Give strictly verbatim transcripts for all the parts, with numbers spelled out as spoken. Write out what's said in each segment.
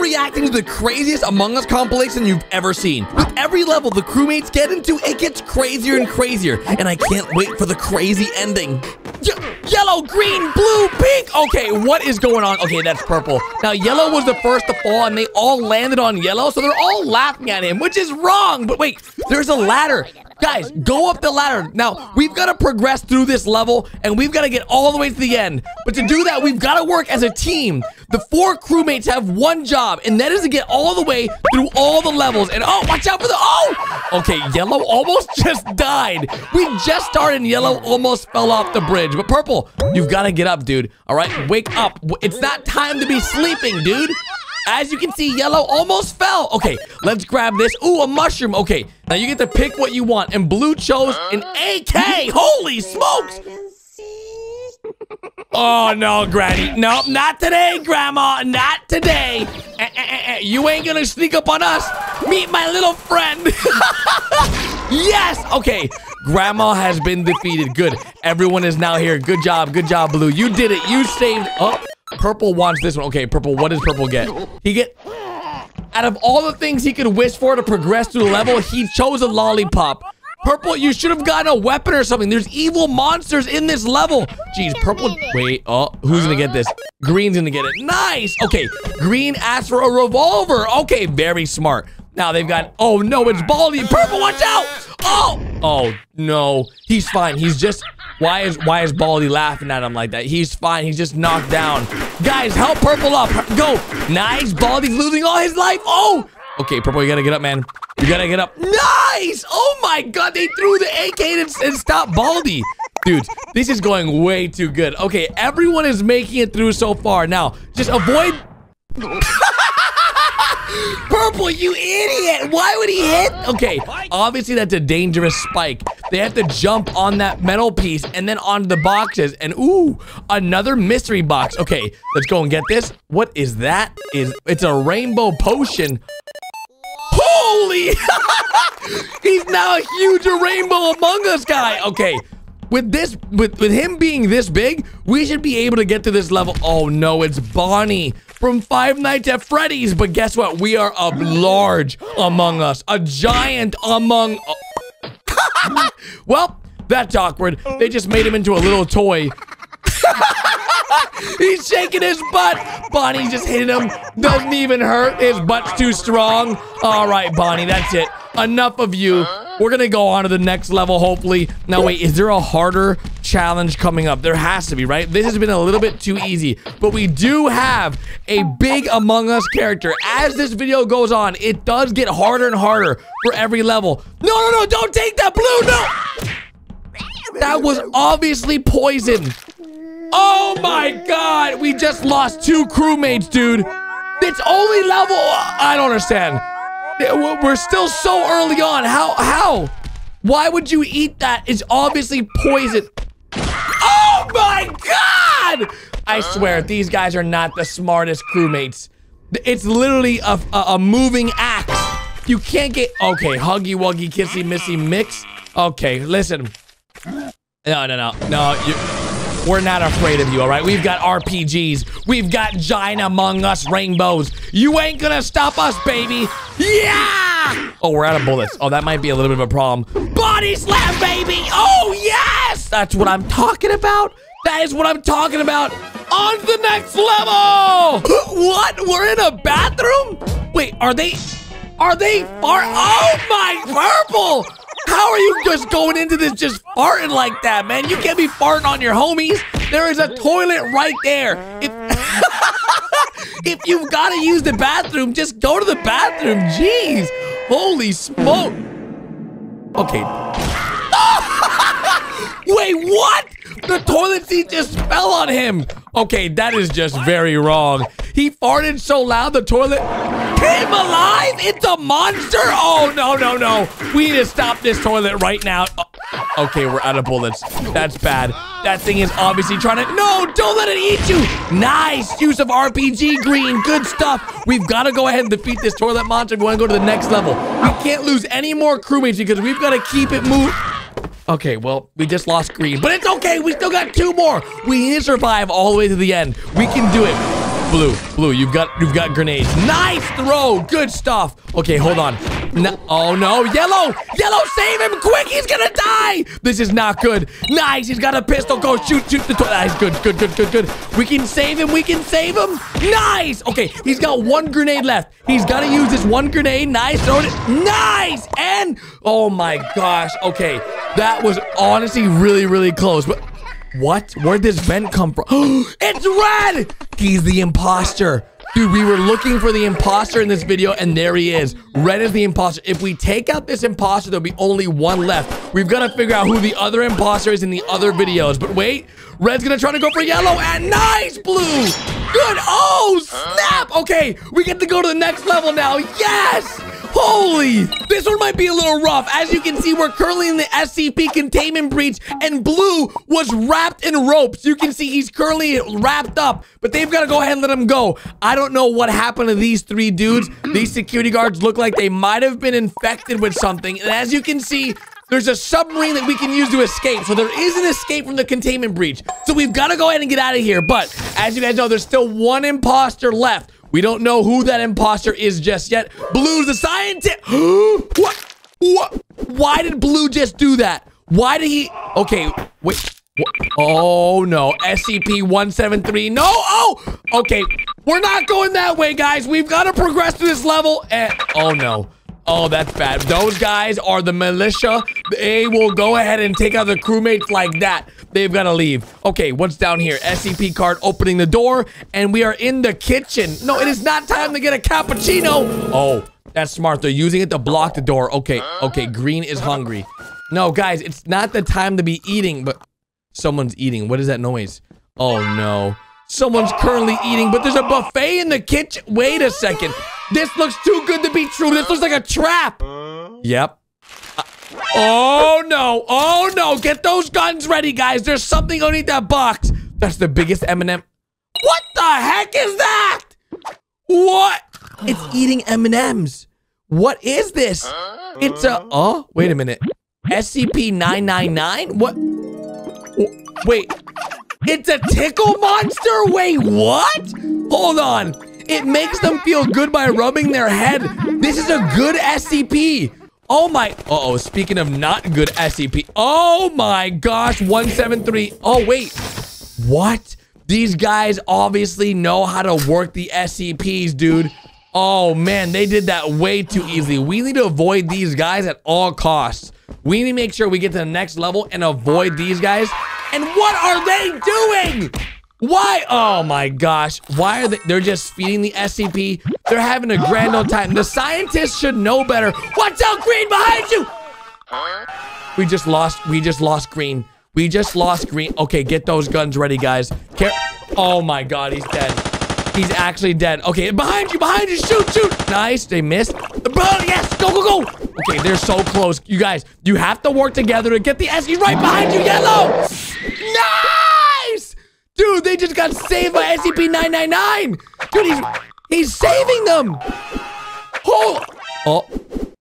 overreacting to the craziest Among Us compilation you've ever seen. With every level the crewmates get into, it gets crazier and crazier, and I can't wait for the crazy ending. Ye yellow, green, blue, pink! Okay, what is going on? Okay, that's purple. Now, yellow was the first to fall, and they all landed on yellow, so they're all laughing at him, which is wrong. But wait, there's a ladder. Guys, go up the ladder. Now, we've got to progress through this level, and we've got to get all the way to the end. But to do that, we've got to work as a team. The four crewmates have one job, and that is to get all the way through all the levels. And oh, watch out for the... Oh! Okay, yellow almost just died. We just started, and yellow almost fell off the bridge. But purple, you've got to get up, dude. All right, wake up. It's not time to be sleeping, dude. As you can see, yellow almost fell. Okay, let's grab this. Ooh, a mushroom. Okay, now you get to pick what you want. And blue chose an A K. Holy smokes. Oh, no, Granny. Nope, not today, Grandma. Not today. Eh, eh, eh, eh. You ain't gonna sneak up on us. Meet my little friend. Yes. Okay, Grandma has been defeated. Good. Everyone is now here. Good job. Good job, Blue. You did it. You saved up. Purple wants this one. Okay, Purple, what does Purple get? He get... Out of all the things he could wish for to progress through the level, he chose a lollipop. Purple, you should have gotten a weapon or something. There's evil monsters in this level. Jeez, Purple... Wait, oh, who's gonna get this? Green's gonna get it. Nice! Okay, Green asked for a revolver. Okay, very smart. Now they've got... Oh, no, it's Baldi. Purple, watch out! Oh! Oh, no. He's fine. He's just... Why is why is Baldi laughing at him like that? He's fine. He's just knocked down. Guys, help Purple up. Go. Nice. Baldi's losing all his life. Oh. Okay, Purple, you gotta get up, man. You gotta get up. Nice. Oh my God, they threw the A K and, and stopped Baldi. Dude, this is going way too good. Okay, everyone is making it through so far. Now, just avoid. Purple, you idiot! Why would he hit? Okay, obviously that's a dangerous spike. They have to jump on that metal piece and then onto the boxes. And ooh, another mystery box. Okay, let's go and get this. What is that? Is it's a rainbow potion. Holy! He's now a huge Rainbow Among Us guy. Okay. With this, with, with him being this big, we should be able to get to this level. Oh no, it's Bonnie from Five Nights at Freddy's. But guess what? We are a large Among Us, a giant among. Oh. Well, that's awkward. They just made him into a little toy. He's shaking his butt. Bonnie just hit him. Doesn't even hurt. His butt's too strong. All right, Bonnie, that's it. Enough of you. We're gonna go on to the next level, hopefully. Now, wait, is there a harder challenge coming up? There has to be, right? This has been a little bit too easy, but we do have a big Among Us character. As this video goes on, it does get harder and harder for every level. No, no, no, don't take that blue, no! That was obviously poison. Oh my God, we just lost two crewmates, dude. It's only level, I don't understand. We're still so early on. How? How? Why would you eat that? It's obviously poison. Oh my God! I swear, these guys are not the smartest crewmates. It's literally a, a, a moving axe. You can't get... Okay, Huggy Wuggy, Kissy Missy mix. Okay, listen. No, no, no. No, you... We're not afraid of you, all right? We've got R P Gs. We've got giant Among Us rainbows. You ain't gonna stop us, baby. Yeah! Oh, we're out of bullets. Oh, that might be a little bit of a problem. Body slam, baby! Oh, yes! That's what I'm talking about. That is what I'm talking about. On to the next level! What? We're in a bathroom? Wait, are they... Are they far... Oh, my purple! How are you just going into this just farting like that, man? You can't be farting on your homies. There is a toilet right there. If, if you've got to use the bathroom, just go to the bathroom. Jeez. Holy smoke. Okay. Wait, what? The toilet seat just fell on him. Okay, that is just very wrong. He farted so loud, the toilet... Came alive? It's a monster? Oh, no, no, no. We need to stop this toilet right now. Oh, okay, we're out of bullets. That's bad. That thing is obviously trying to... No, don't let it eat you. Nice use of R P G, Green. Good stuff. We've got to go ahead and defeat this toilet monster if we want to go to the next level. We can't lose any more crewmates because we've got to keep it moving. Okay, well, we just lost Green, but it's okay. We still got two more. We need to survive all the way to the end. We can do it. Blue, blue, you've got you've got grenades. Nice throw, good stuff. Okay, hold on. No, oh no, yellow, yellow, save him quick. He's gonna die. This is not good. Nice, he's got a pistol. Go shoot, shoot the toilet. Nice, good, good, good, good, good. We can save him. We can save him. Nice. Okay, he's got one grenade left. He's gotta use this one grenade. Nice, throw it. Nice, and oh my gosh. Okay, that was honestly really, really close. But what? Where'd this vent come from? It's red! He's the imposter. Dude, we were looking for the imposter in this video, and there he is. Red is the imposter. If we take out this imposter, there'll be only one left. We've got to figure out who the other imposter is in the other videos. But wait, red's going to try to go for yellow, and nice, blue! Good, oh, snap! Okay, we get to go to the next level now. Yes! Holy, this one might be a little rough. As you can see, we're currently in the S C P containment breach, and blue was wrapped in ropes. You can see he's currently wrapped up, but they've got to go ahead and let him go. I don't know what happened to these three dudes. These security guards look like they might have been infected with something, and as you can see, there's a submarine that we can use to escape. So there is an escape from the containment breach. So we've got to go ahead and get out of here. But as you guys know, there's still one imposter left. We don't know who that imposter is just yet. Blue's the scientist. What? What? Why did Blue just do that? Why did he? Okay, wait. Oh, no. S C P one seventy-three. No. Oh, okay. We're not going that way, guys. We've got to progress through this level. And oh, no. Oh, that's bad. Those guys are the militia. They will go ahead and take out the crewmates like that. They've got to leave. Okay, what's down here? S C P card opening the door, and we are in the kitchen. No, it is not time to get a cappuccino. Oh, that's smart. They're using it to block the door. Okay, okay, green is hungry. No, guys, it's not the time to be eating, but someone's eating. What is that noise? Oh, no. Someone's currently eating, but there's a buffet in the kitchen. Wait a second. This looks too good to be true. This looks like a trap. Yep. Uh, oh, no. Oh, no. Get those guns ready, guys. There's something underneath that box. That's the biggest M and M. What the heck is that? What? It's eating M and M's. What is this? It's a... Oh, wait a minute. S C P nine ninety-nine? What? Wait. It's a tickle monster? Wait, what? Hold on. It makes them feel good by rubbing their head. This is a good S C P. Oh my, uh-oh, speaking of not good S C P. Oh my gosh, one seventy-three. Oh wait, what? These guys obviously know how to work the S C Ps, dude. Oh man, they did that way too easily. We need to avoid these guys at all costs. We need to make sure we get to the next level and avoid these guys. And what are they doing? Why? Oh my gosh. Why are they? They're just feeding the S C P. They're having a grand old time. The scientists should know better. Watch out, Green, behind you! We just lost. We just lost Green. We just lost Green. Okay, get those guns ready, guys. Care oh my god, he's dead. He's actually dead. Okay, behind you, behind you. Shoot, shoot. Nice. They missed. Oh, yes. Go, go, go. Okay, they're so close. You guys, you have to work together to get the S C P right behind you, yellow. No! Dude, they just got saved by S C P nine ninety-nine. Dude, he's, he's saving them. Oh, oh,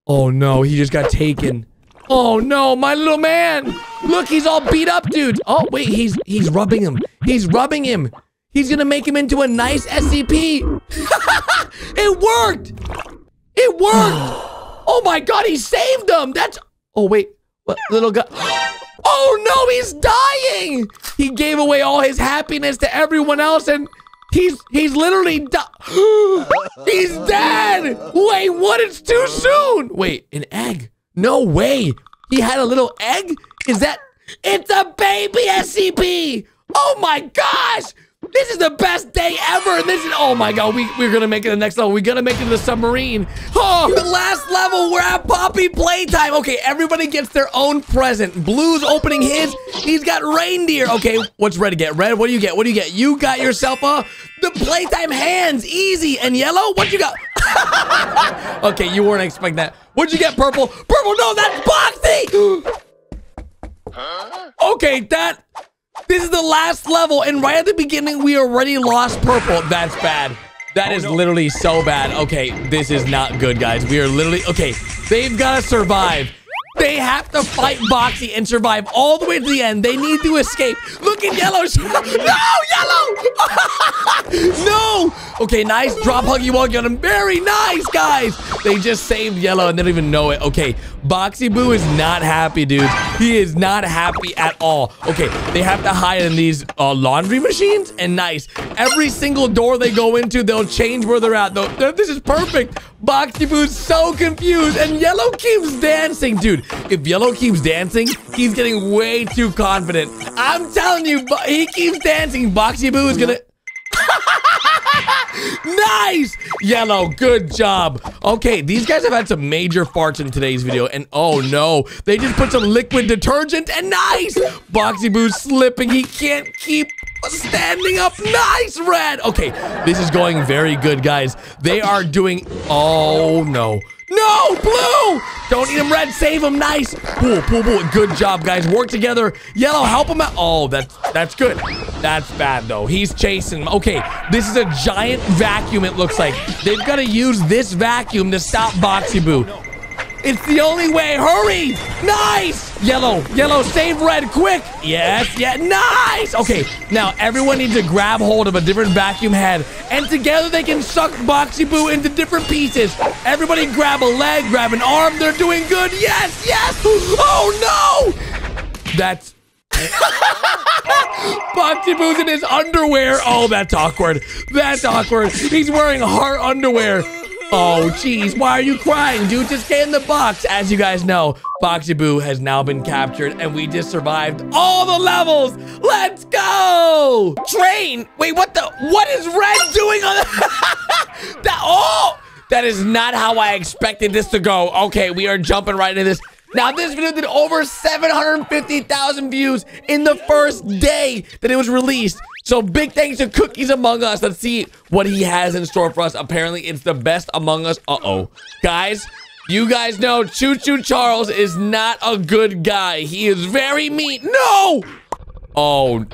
oh no, he just got taken. Oh no, my little man. Look, he's all beat up, dude. Oh wait, he's he's rubbing him. He's rubbing him. He's gonna make him into a nice S C P. It worked. It worked. Oh my God, he saved them. That's, oh wait, what little guy? Oh no, he's dying! He gave away all his happiness to everyone else and he's he's literally di- He's dead! Wait, what? It's too soon! Wait, an egg? No way! He had a little egg? Is that- It's a baby S C P! Oh my gosh! This is the best day ever! This is- Oh my god, we, we're gonna make it to the next level. We're gonna make it to the submarine. Oh, the last level, we're at Poppy Playtime. Okay, everybody gets their own present. Blue's opening his. He's got reindeer. Okay, what's Red get? Red, what do you get? What do you get? You got yourself a- The Playtime hands, easy. And Yellow, what you got? Okay, you weren't expecting that. What'd you get, Purple? Purple, no, that's Boxy! Okay, that- This is the last level, and right at the beginning, we already lost Purple. That's bad. That is literally so bad. Okay, this is not good, guys. We are literally... Okay, they've got to survive. They have to fight Boxy and survive all the way to the end. They need to escape. Look at Yellow. No, Yellow! No! Okay, nice. Drop Huggy Wuggy on him. Very nice, guys. They just saved Yellow and they don't even know it. Okay, Boxy Boo is not happy, dude. He is not happy at all. Okay, they have to hide in these uh, laundry machines. And nice. Every single door they go into, they'll change where they're at. They'll, this is perfect. Boxy Boo's so confused, and Yellow keeps dancing. Dude, if Yellow keeps dancing, he's getting way too confident. I'm telling you, he keeps dancing. Boxy Boo is gonna... Nice! Yellow, good job. Okay, these guys have had some major farts in today's video, and oh no, they just put some liquid detergent, and nice! Boxy Boo's slipping. He can't keep... standing up. Nice, Red. Okay, this is going very good, guys. They are doing... Oh, no. No, Blue! Don't eat him, Red. Save him. Nice. Cool, cool, cool. Good job, guys. Work together. Yellow, help him out. Oh, that's, that's good. That's bad, though. He's chasing him. Okay, this is a giant vacuum, it looks like. They've got to use this vacuum to stop Boxy Boo. It's the only way. Hurry. Nice. Yellow. Yellow, save Red quick. Yes. Yeah. Nice. Okay. Now, everyone needs to grab hold of a different vacuum head, and together they can suck Boxy Boo into different pieces. Everybody grab a leg, grab an arm. They're doing good. Yes. Yes. Oh, no. That's... Boxy Boo's in his underwear. Oh, that's awkward. That's awkward. He's wearing heart underwear. Oh, jeez, why are you crying, dude? Just get in the box. As you guys know, Boxy Boo has now been captured, and we just survived all the levels. Let's go! Train! Wait, what the? What is Red doing on the... that, oh! That is not how I expected this to go. Okay, we are jumping right into this. Now, this video did over seven hundred fifty thousand views in the first day that it was released. So big thanks to Cookies Among Us. Let's see what he has in store for us. Apparently, it's the best Among Us. Uh-oh. Guys, you guys know Choo Choo Charles is not a good guy. He is very mean. No! Oh,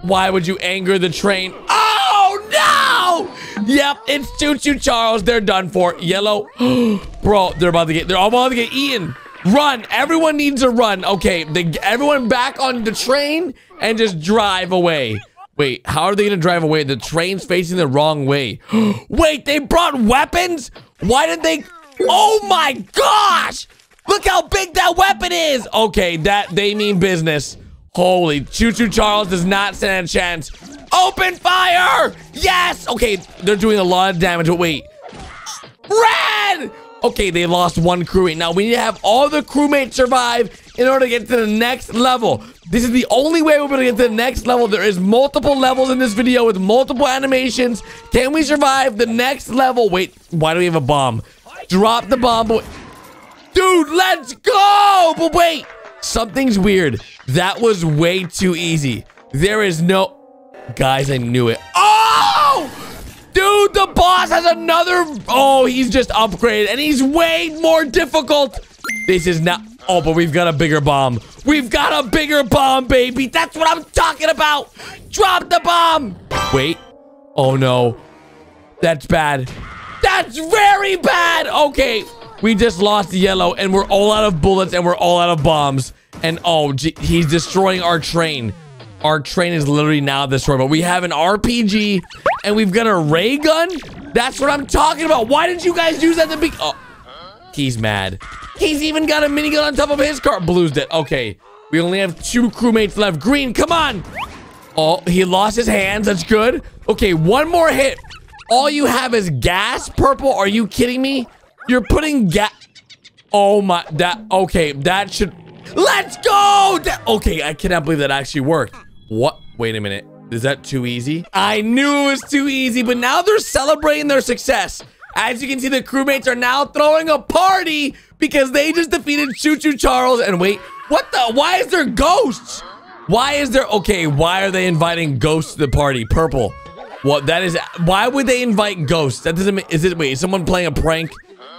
why would you anger the train? Oh, no! Yep, it's Choo Choo Charles. They're done for. Yellow. Bro, they're about to get, they're all about to get eaten. Run. Everyone needs to run. Okay, they, everyone back on the train and just drive away. Wait, how are they gonna drive away? The train's facing the wrong way. Wait, they brought weapons? Why did they? Oh my gosh! Look how big that weapon is! Okay, that they mean business. Holy, Choo Choo Charles does not stand a chance. Open fire! Yes! Okay, they're doing a lot of damage, but wait. Red! Okay, they lost one crewmate. Now, we need to have all the crewmates survive in order to get to the next level. This is the only way we're going to get to the next level. There is multiple levels in this video with multiple animations. Can we survive the next level? Wait, why do we have a bomb? Drop the bomb. Dude, let's go! But wait, something's weird. That was way too easy. There is no... Guys, I knew it. Oh! Dude, the boss has another... Oh, he's just upgraded, and he's way more difficult. This is not... Oh, but we've got a bigger bomb. We've got a bigger bomb, baby. That's what I'm talking about. Drop the bomb. Wait. Oh, no. That's bad. That's very bad. Okay. We just lost Yellow, and we're all out of bullets, and we're all out of bombs. And, oh, gee, he's destroying our train. Our train is literally now destroyed, but we have an R P G, and we've got a ray gun? That's what I'm talking about. Why didn't you guys use that to be... Oh, he's mad. He's even got a minigun on top of his car. Blue's dead. Okay, we only have two crewmates left. Green, come on. Oh, he lost his hands. That's good. Okay, one more hit. All you have is gas, Purple. Are you kidding me? You're putting gas... Oh, my... That... Okay, that should... Let's go! That, okay, I cannot believe that actually worked. What? Wait a minute. Is that too easy? I knew it was too easy, but now they're celebrating their success. As you can see, the crewmates are now throwing a party because they just defeated Choo Choo Charles. And wait, what the? Why is there ghosts? Why is there? Okay, why are they inviting ghosts to the party? Purple. What? That is. Why would they invite ghosts? That doesn't. Is it? Wait, is someone playing a prank?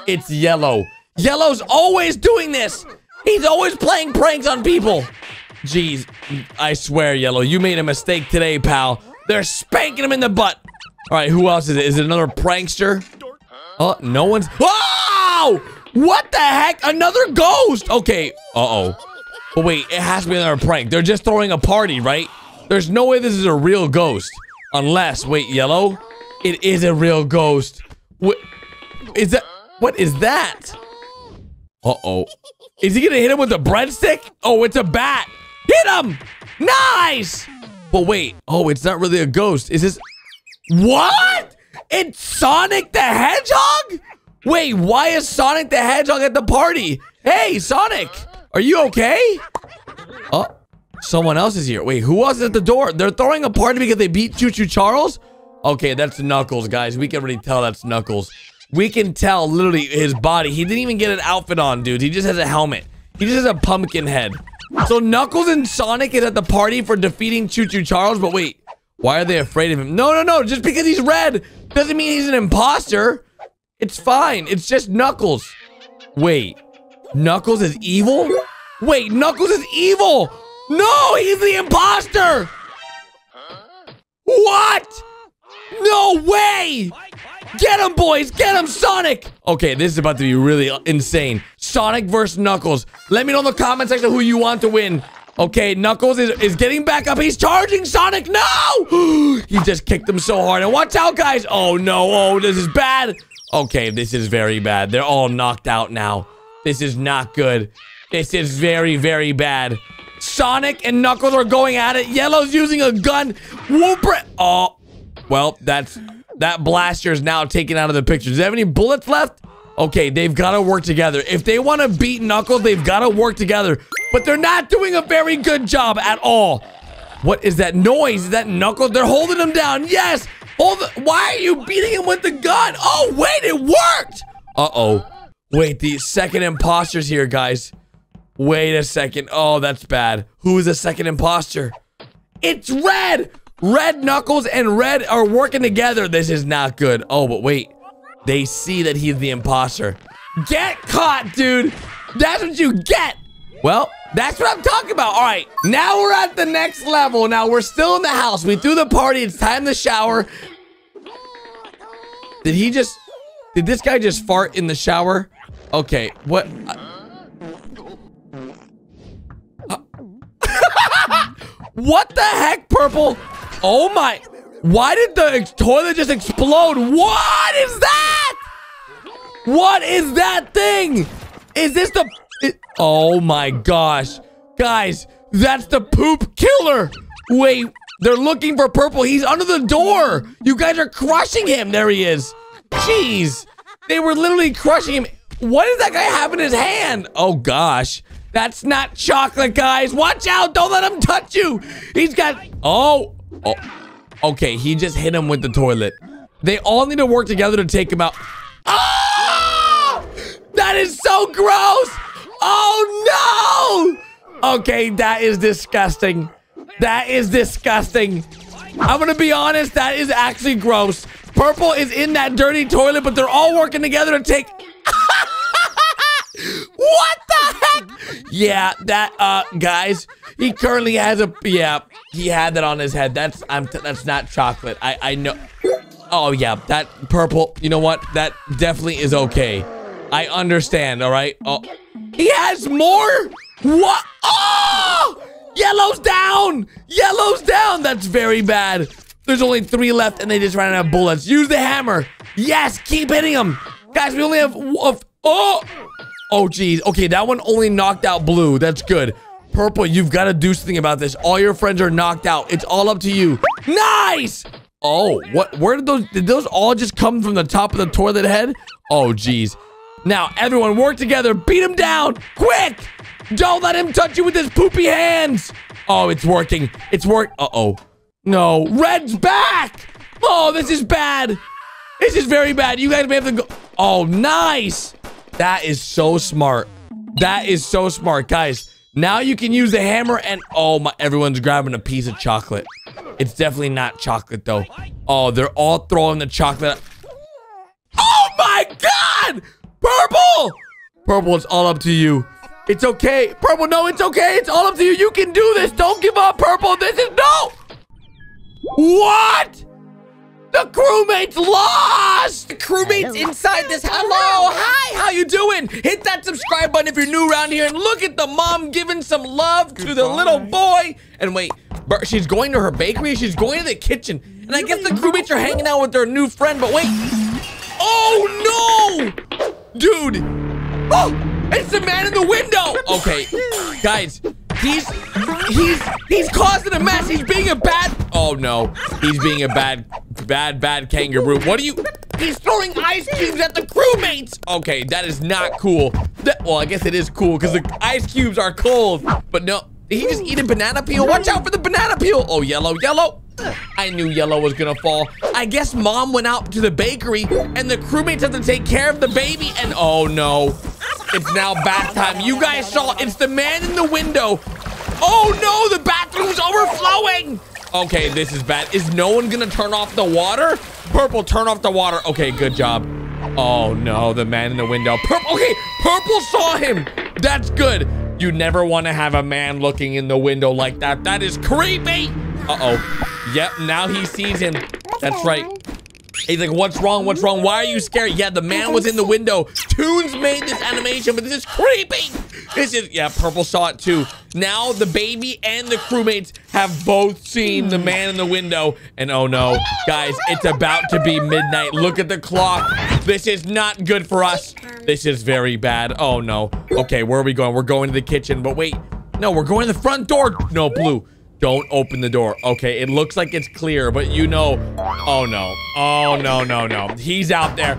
It's Yellow. Yellow's always doing this. He's always playing pranks on people. Jeez, I swear, Yellow, you made a mistake today, pal. They're spanking him in the butt. All right, who else is it? Is it another prankster? Oh, no one's... Oh! What the heck? Another ghost! Okay, uh-oh. But wait, it has to be another prank. They're just throwing a party, right? There's no way this is a real ghost. Unless, wait, yellow? It is a real ghost. What is that? What is that? Uh-oh. Is he gonna hit him with a breadstick? Oh, it's a bat. Hit him! Nice! But wait, oh, it's not really a ghost. Is this... What? It's Sonic the Hedgehog? Wait, why is Sonic the Hedgehog at the party? Hey, Sonic, are you okay? Oh, someone else is here. Wait, who was at the door? They're throwing a party because they beat Choo Choo Charles? Okay, that's Knuckles, guys. We can already tell that's Knuckles. We can tell literally his body. He didn't even get an outfit on, dude. He just has a helmet. He just has a pumpkin head. So Knuckles and Sonic is at the party for defeating Choo Choo Charles, but wait, why are they afraid of him? No, no, no, just because he's red doesn't mean he's an imposter. It's fine, it's just Knuckles. Wait, Knuckles is evil? Wait, Knuckles is evil! No, he's the imposter! What? No way! Get him, boys! Get him, Sonic! Okay, this is about to be really insane. Sonic versus Knuckles. Let me know in the comment section who you want to win. Okay, Knuckles is, is getting back up. He's charging Sonic. No! He just kicked him so hard. And watch out, guys. Oh, no. Oh, this is bad. Okay, this is very bad. They're all knocked out now. This is not good. This is very, very bad. Sonic and Knuckles are going at it. Yellow's using a gun. Whooper. Oh, well, that's... That blaster is now taken out of the picture. Does they have any bullets left? Okay, they've got to work together. If they want to beat Knuckles, they've got to work together. But they're not doing a very good job at all. What is that noise? Is that Knuckles? They're holding him down. Yes. Hold. Why are you beating him with the gun? Oh, wait, it worked. Uh-oh. Wait, the second imposter's here, guys. Wait a second. Oh, that's bad. Who is the second imposter? It's Red. Red Knuckles and Red are working together. This is not good. Oh, but wait. They see that he's the imposter. Get caught, dude. That's what you get. Well, that's what I'm talking about. All right, now we're at the next level. Now we're still in the house. We threw the party. It's time to shower. Did he just... Did this guy just fart in the shower? Okay, what... Uh, what the heck, Purple? Oh my, why did the toilet just explode? What is that? What is that thing? Is this the, it, oh my gosh. Guys, that's the poop killer. Wait, they're looking for Purple. He's under the door. You guys are crushing him. There he is. Jeez, they were literally crushing him. What does that guy have in his hand? Oh gosh. That's not chocolate, guys. Watch out, don't let him touch you. He's got, oh. Oh, okay, he just hit him with the toilet. They all need to work together to take him out. Oh! That is so gross! Oh, no! Okay, that is disgusting. That is disgusting. I'm gonna be honest, that is actually gross. Purple is in that dirty toilet, but they're all working together to take... What the heck? Yeah, that, uh, guys, he currently has a, yeah, he had that on his head. That's, I'm, t that's not chocolate. I, I know. Oh, yeah, that Purple, you know what? That definitely is okay. I understand, all right? Oh, he has more? What? Oh! Yellow's down! Yellow's down! That's very bad. There's only three left, and they just ran out of bullets. Use the hammer. Yes, keep hitting him. Guys, we only have, oh! Oh, geez. Okay, that one only knocked out blue. That's good. Purple, you've got to do something about this. All your friends are knocked out. It's all up to you. Nice! Oh, what? Where did those... Did those all just come from the top of the toilet head? Oh, geez. Now, everyone, work together. Beat him down. Quick! Don't let him touch you with his poopy hands. Oh, it's working. It's work... Uh-oh. No. Red's back! Oh, this is bad. This is very bad. You guys may have to go... Oh, nice! That is so smart. That is so smart, guys. Now you can use the hammer and oh my, everyone's grabbing a piece of chocolate. It's definitely not chocolate though. Oh, they're all throwing the chocolate. Oh my God! Purple! Purple, it's all up to you. It's okay. Purple, no, it's okay. It's all up to you. You can do this. Don't give up, Purple. This is no. What? The crewmate's lost! The crewmate's inside this. Hello! Hi! How you doing? Hit that subscribe button if you're new around here, and look at the mom giving some love Goodbye. to the little boy. And wait, she's going to her bakery? She's going to the kitchen. And I guess the crewmates are hanging out with their new friend, but wait. Oh, no! Dude. Oh, it's the man in the window! Okay, guys. He's, he's, he's causing a mess. He's being a bad, oh no. He's being a bad, bad, bad kangaroo. What are you, he's throwing ice cubes at the crewmates. Okay, that is not cool. That, well, I guess it is cool because the ice cubes are cold, but no. Did he just eat a banana peel? Watch out for the banana peel. Oh, yellow, yellow. I knew yellow was gonna fall. I guess mom went out to the bakery and the crewmates have to take care of the baby and oh no. It's now bath time. You guys saw it's the man in the window. Oh no, the bathroom's overflowing. Okay, this is bad. Is no one gonna turn off the water? Purple, turn off the water. Okay, good job. Oh no, the man in the window. Purple, okay, Purple saw him. That's good. You never wanna have a man looking in the window like that. That is creepy. Uh-oh. Yep, now he sees him. That's right. He's like, what's wrong? What's wrong? Why are you scared? Yeah, the man was in the window. Toons made this animation, but this is creepy. This is, yeah, Purple saw it too. Now the baby and the crewmates have both seen the man in the window. And oh no, guys, it's about to be midnight. Look at the clock. This is not good for us. This is very bad. Oh no. Okay, where are we going? We're going to the kitchen, but wait. No, we're going to the front door. No, Blue. Don't open the door. Okay, it looks like it's clear, but you know, oh no. Oh no, no, no. He's out there.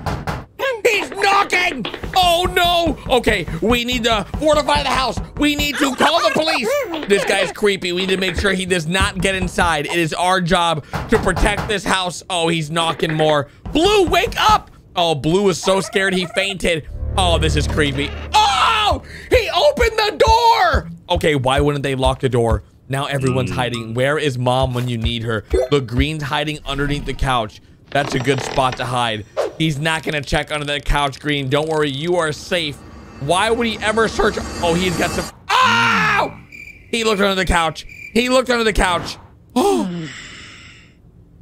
He's knocking! Oh no! Okay, we need to fortify the house. We need to call the police. This guy's creepy. We need to make sure he does not get inside. It is our job to protect this house. Oh, he's knocking more. Blue, wake up! Oh, Blue was so scared he fainted. Oh, this is creepy. Oh! He opened the door! Okay, why wouldn't they lock the door? Now everyone's hiding. Where is mom when you need her? The green's hiding underneath the couch. That's a good spot to hide. He's not gonna check under that couch, Green. Don't worry, you are safe. Why would he ever search? Oh, he's got some, oh! He looked under the couch. He looked under the couch. Oh!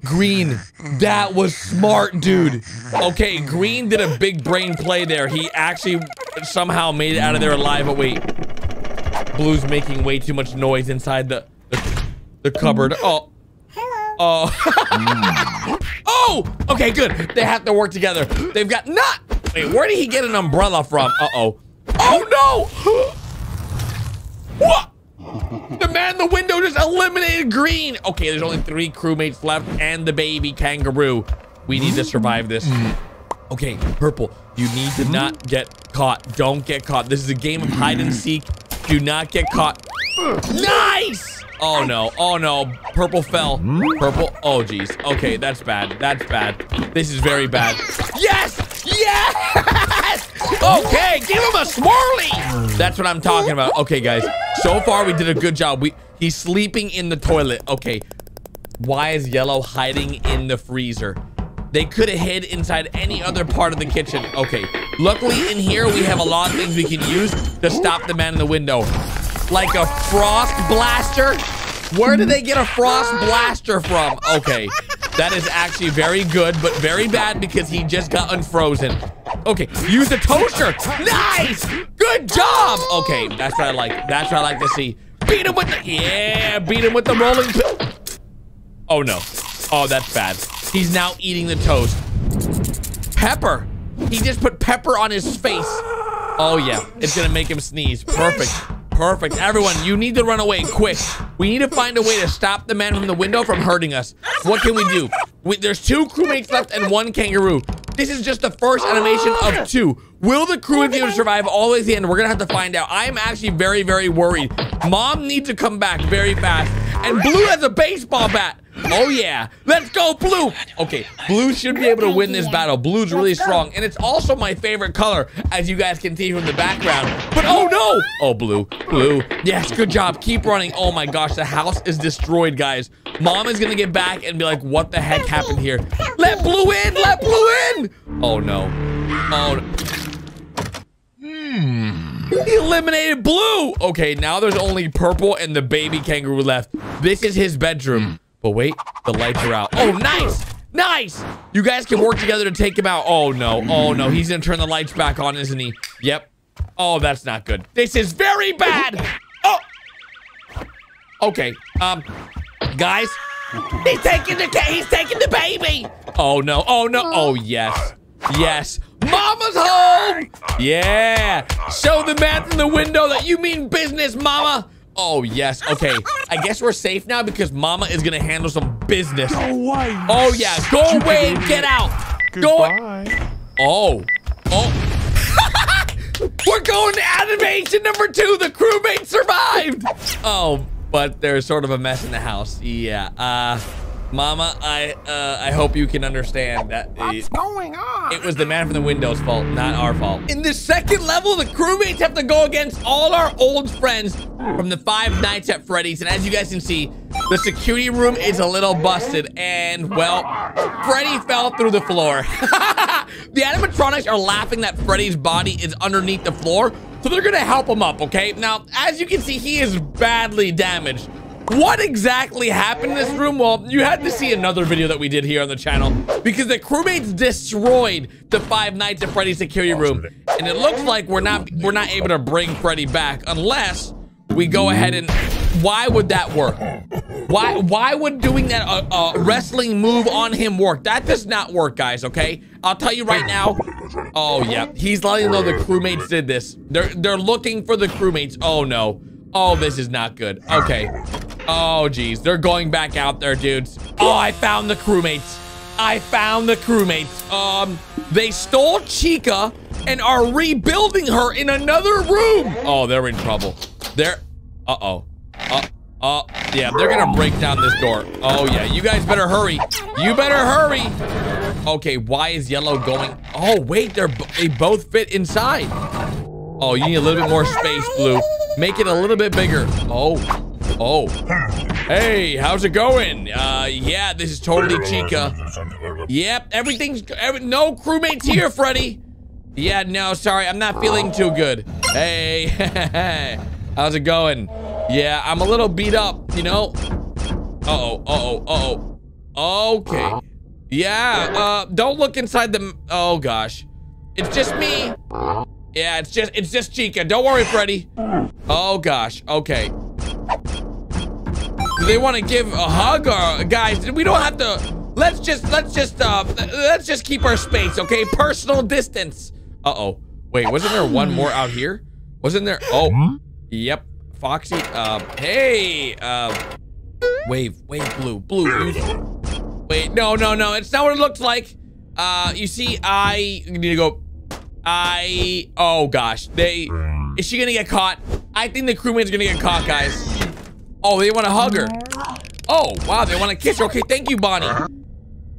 Green, that was smart, dude. Okay, Green did a big brain play there. He actually somehow made it out of there alive, but wait. Blue's making way too much noise inside the the, the cupboard. Oh. Hello. Oh. Oh! Okay, good. They have to work together. They've got not. Wait, where did he get an umbrella from? Uh-oh. Oh no! What? The man in the window just eliminated Green. Okay, there's only three crewmates left and the baby kangaroo. We need to survive this. Okay, Purple, you need to not get caught. Don't get caught. This is a game of hide and seek. Do not get caught. Nice! Oh no, oh no, Purple fell. Purple, oh geez. Okay, that's bad, that's bad. This is very bad. Yes, yes! Okay, give him a swirly! That's what I'm talking about. Okay guys, so far we did a good job. We He's sleeping in the toilet. Okay, why is yellow hiding in the freezer? They could have hid inside any other part of the kitchen. Okay, luckily in here we have a lot of things we can use to stop the man in the window. Like a frost blaster? Where did they get a frost blaster from? Okay, that is actually very good, but very bad because he just got unfrozen. Okay, use the toaster. Nice, good job. Okay, that's what I like. That's what I like to see. Beat him with the, yeah, beat him with the rolling pill. Oh no, oh, that's bad. He's now eating the toast. Pepper. He just put pepper on his face. Oh yeah, it's gonna make him sneeze. Perfect, perfect. Everyone, you need to run away quick. We need to find a way to stop the man from the window from hurting us. What can we do? We, there's two crewmates left and one kangaroo. This is just the first animation of two. Will the crew be able to survive all the way to the end? We're gonna have to find out. I'm actually very, very worried. Mom needs to come back very fast. And Blue has a baseball bat. Oh yeah, let's go Blue. Okay, Blue should be able to win this battle. Blue's really strong, and it's also my favorite color, as you guys can see from the background. But oh no! Oh Blue, Blue. Yes, good job, keep running. Oh my gosh, the house is destroyed, guys. Mom is gonna get back and be like, what the heck happened here? Let Blue in, let Blue in! Oh no, oh no. Hmm. He eliminated Blue. Okay, now there's only Purple and the baby kangaroo left. This is his bedroom. But wait, the lights are out. Oh, nice. Nice! You guys can work together to take him out. Oh, no. Oh, no. He's going to turn the lights back on, isn't he? Yep. Oh, that's not good. This is very bad. Oh. Okay. Um, guys. He's taking the cat. He's taking the baby. Oh, no. Oh, no. Oh, yes. Yes. Mama's home. Yeah. Show the man from the window that you mean business, Mama. Oh, yes. Okay. I guess we're safe now because Mama is going to handle some business. Go away. Oh, yeah. Go away and get out. Goodbye. Go. Oh. Oh. We're going to animation number two. The crewmate survived. Oh, but there's sort of a mess in the house. Yeah. Uh, Mama, I uh, I hope you can understand that. What's it, going on? It was the man from the window's fault, not our fault. In the second level, the crewmates have to go against all our old friends from the Five Nights at Freddy's. And as you guys can see, the security room is a little busted. And, well, Freddy fell through the floor. The animatronics are laughing that Freddy's body is underneath the floor. So they're going to help him up, okay? Now, as you can see, he is badly damaged. What exactly happened in this room? Well, you had to see another video that we did here on the channel because the crewmates destroyed the Five Nights at Freddy's security room. And it looks like we're not we're not able to bring Freddy back unless we go ahead and... Why would that work? Why why would doing that uh, uh, wrestling move on him work? That does not work, guys, okay? I'll tell you right now. Oh, yeah. He's letting know the crewmates did this. They're, they're looking for the crewmates. Oh, no. Oh, this is not good. Okay. Oh, geez. They're going back out there, dudes. Oh, I found the crewmates. I found the crewmates. Um, they stole Chica and are rebuilding her in another room. Oh, they're in trouble. They're... Uh-oh. Uh, uh, yeah, they're gonna break down this door. Oh, yeah. You guys better hurry. You better hurry. Okay, why is yellow going... Oh, wait. They're, they both fit inside. Oh, you need a little bit more space, Blue. Make it a little bit bigger. Oh. Oh. Hey, how's it going? Uh, yeah, this is totally Chica. Yep, everything's... Every, no crewmates here, Freddy. Yeah, no, sorry. I'm not feeling too good. Hey. How's it going? Yeah, I'm a little beat up, you know? Uh-oh, uh-oh, uh-oh. Okay. Yeah, uh, don't look inside the... Oh, gosh. It's just me. Yeah, it's just it's just Chica. Don't worry, Freddy. Oh, gosh. Okay. Do they want to give a hug or... Guys, we don't have to... Let's just... Let's just... uh Let's just keep our space, okay? Personal distance. Uh-oh. Wait, wasn't there one more out here? Wasn't there... Oh. Yep. Foxy. Uh, hey. Uh, wave. Wave, Blue. Blue. Wait, no, no, no. It's not what it looks like. Uh, you see, I need to go... I, oh gosh, they, is she gonna get caught? I think the crewmate's gonna get caught, guys. Oh, they wanna hug her. Oh, wow, they wanna kiss her. Okay, thank you, Bonnie.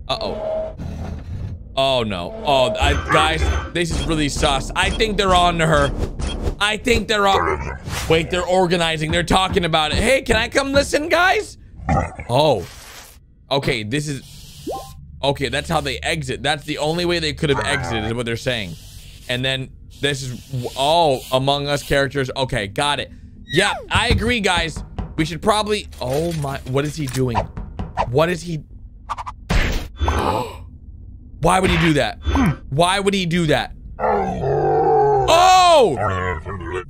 Uh-oh. Oh, no. Oh, I, guys, this is really sus. I think they're on to her. I think they're on. Wait, they're organizing. They're talking about it. Hey, can I come listen, guys? Oh, okay, this is, okay, that's how they exit. That's the only way they could have exited is what they're saying. And then this is, oh, Among Us characters. Okay, got it. Yeah, I agree, guys. We should probably, oh my, what is he doing? What is he? Why would he do that? Why would he do that? Oh!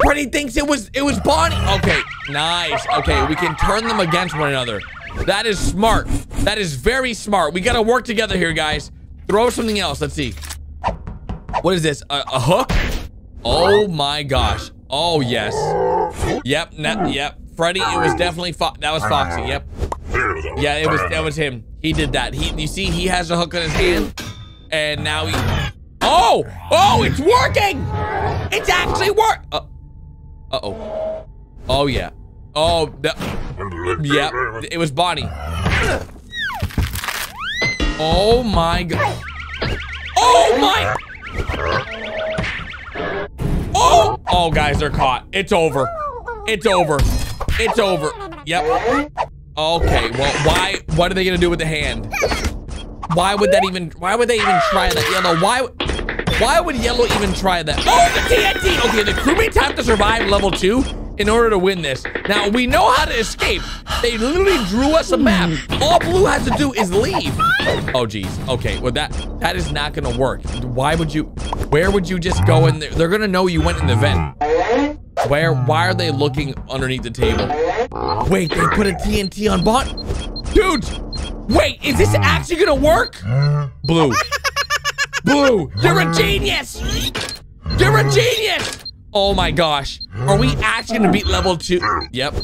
Freddy thinks it was, it was Bonnie. Okay, nice. Okay, we can turn them against one another. That is smart. That is very smart. We gotta work together here, guys. Throw something else, let's see. What is this? A, a hook? Oh my gosh. Oh yes. Yep. Yep. Freddy. It was definitely Fo that was Foxy. Yep. Yeah. It was. That was him. He did that. He. You see, he has a hook in his hand, and now he. Oh. Oh, it's working. It's actually work. Uh, uh oh. Oh yeah. Oh. Yep. It was Bonnie. Oh my god. Oh my. Oh! Oh, guys, they're caught. It's over. It's over. It's over. Yep. Okay, well, why? What are they gonna do with the hand? Why would that even, why would they even try that? Yellow, why, why would Yellow even try that? Oh, the T N T! Okay, the crewmates have to survive level two in order to win this. Now, we know how to escape, They literally drew us a map. All Blue has to do is leave. Oh, geez. Okay, well, that that is not going to work. Why would you... Where would you just go in there? They're going to know you went in the vent. Where? Why are they looking underneath the table? Wait, they put a T N T on Bot? Dude! Wait, is this actually going to work? Blue. Blue, you're a genius! You're a genius! Oh my gosh. Are we actually gonna beat level two? Yep.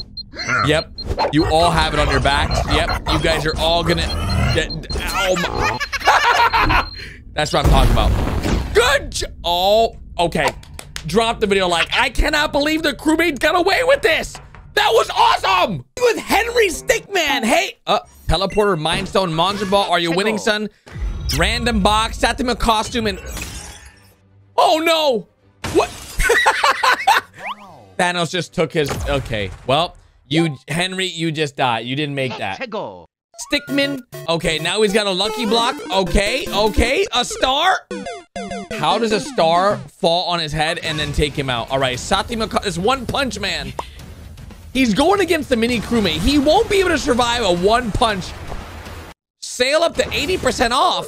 Yep. You all have it on your backs. Yep. You guys are all gonna... Oh my... That's what I'm talking about. Good job. Oh, okay. Drop the video like, I cannot believe the crewmates got away with this. That was awesome! With Henry Stickman. Hey, uh, teleporter, mind stone, monster ball. Are you winning, son? Random box, sat them a costume and... Oh no! What? Thanos just took his... Okay, well, you, Henry, you just died. You didn't make that. Stickman. Okay, now he's got a lucky block. Okay, okay, a star? How does a star fall on his head and then take him out? All right, Satyama is One Punch Man. He's going against the mini crewmate. He won't be able to survive a one punch. Sale up to eighty percent off.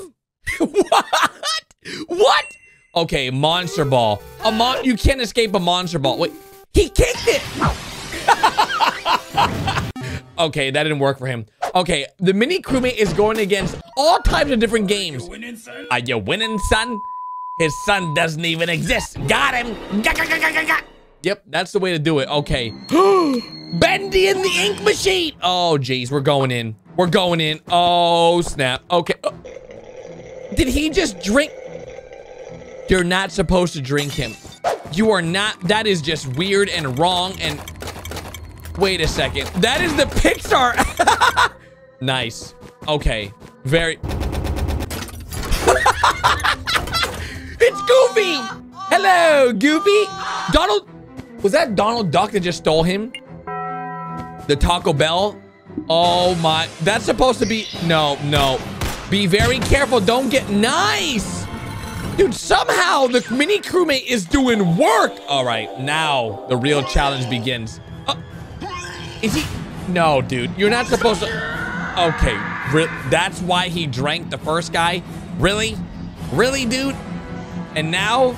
What? What? Okay, monster ball. A mon you can't escape a monster ball. Wait, he kicked it. Okay, that didn't work for him. Okay, the mini crewmate is going against all types of different games. Are you winning, son? Are you winning, son? His son doesn't even exist. Got him. Yep, that's the way to do it. Okay. Bendy in the ink machine. Oh, jeez, we're going in. We're going in. Oh, snap. Okay. Oh. Did he just drink? You're not supposed to drink him. You are not. That is just weird and wrong. And wait a second. That is the Pixar. Nice. Okay. Very. It's Goofy. Hello, Goofy. Donald. Was that Donald Duck that just stole him? The Taco Bell. Oh my. That's supposed to be. No, no. Be very careful. Don't get nice. Dude, somehow the mini crewmate is doing work. All right, now the real challenge begins. Uh, is he? No, dude, you're not supposed to. Okay, re that's why he drank the first guy. Really? Really, dude? And now?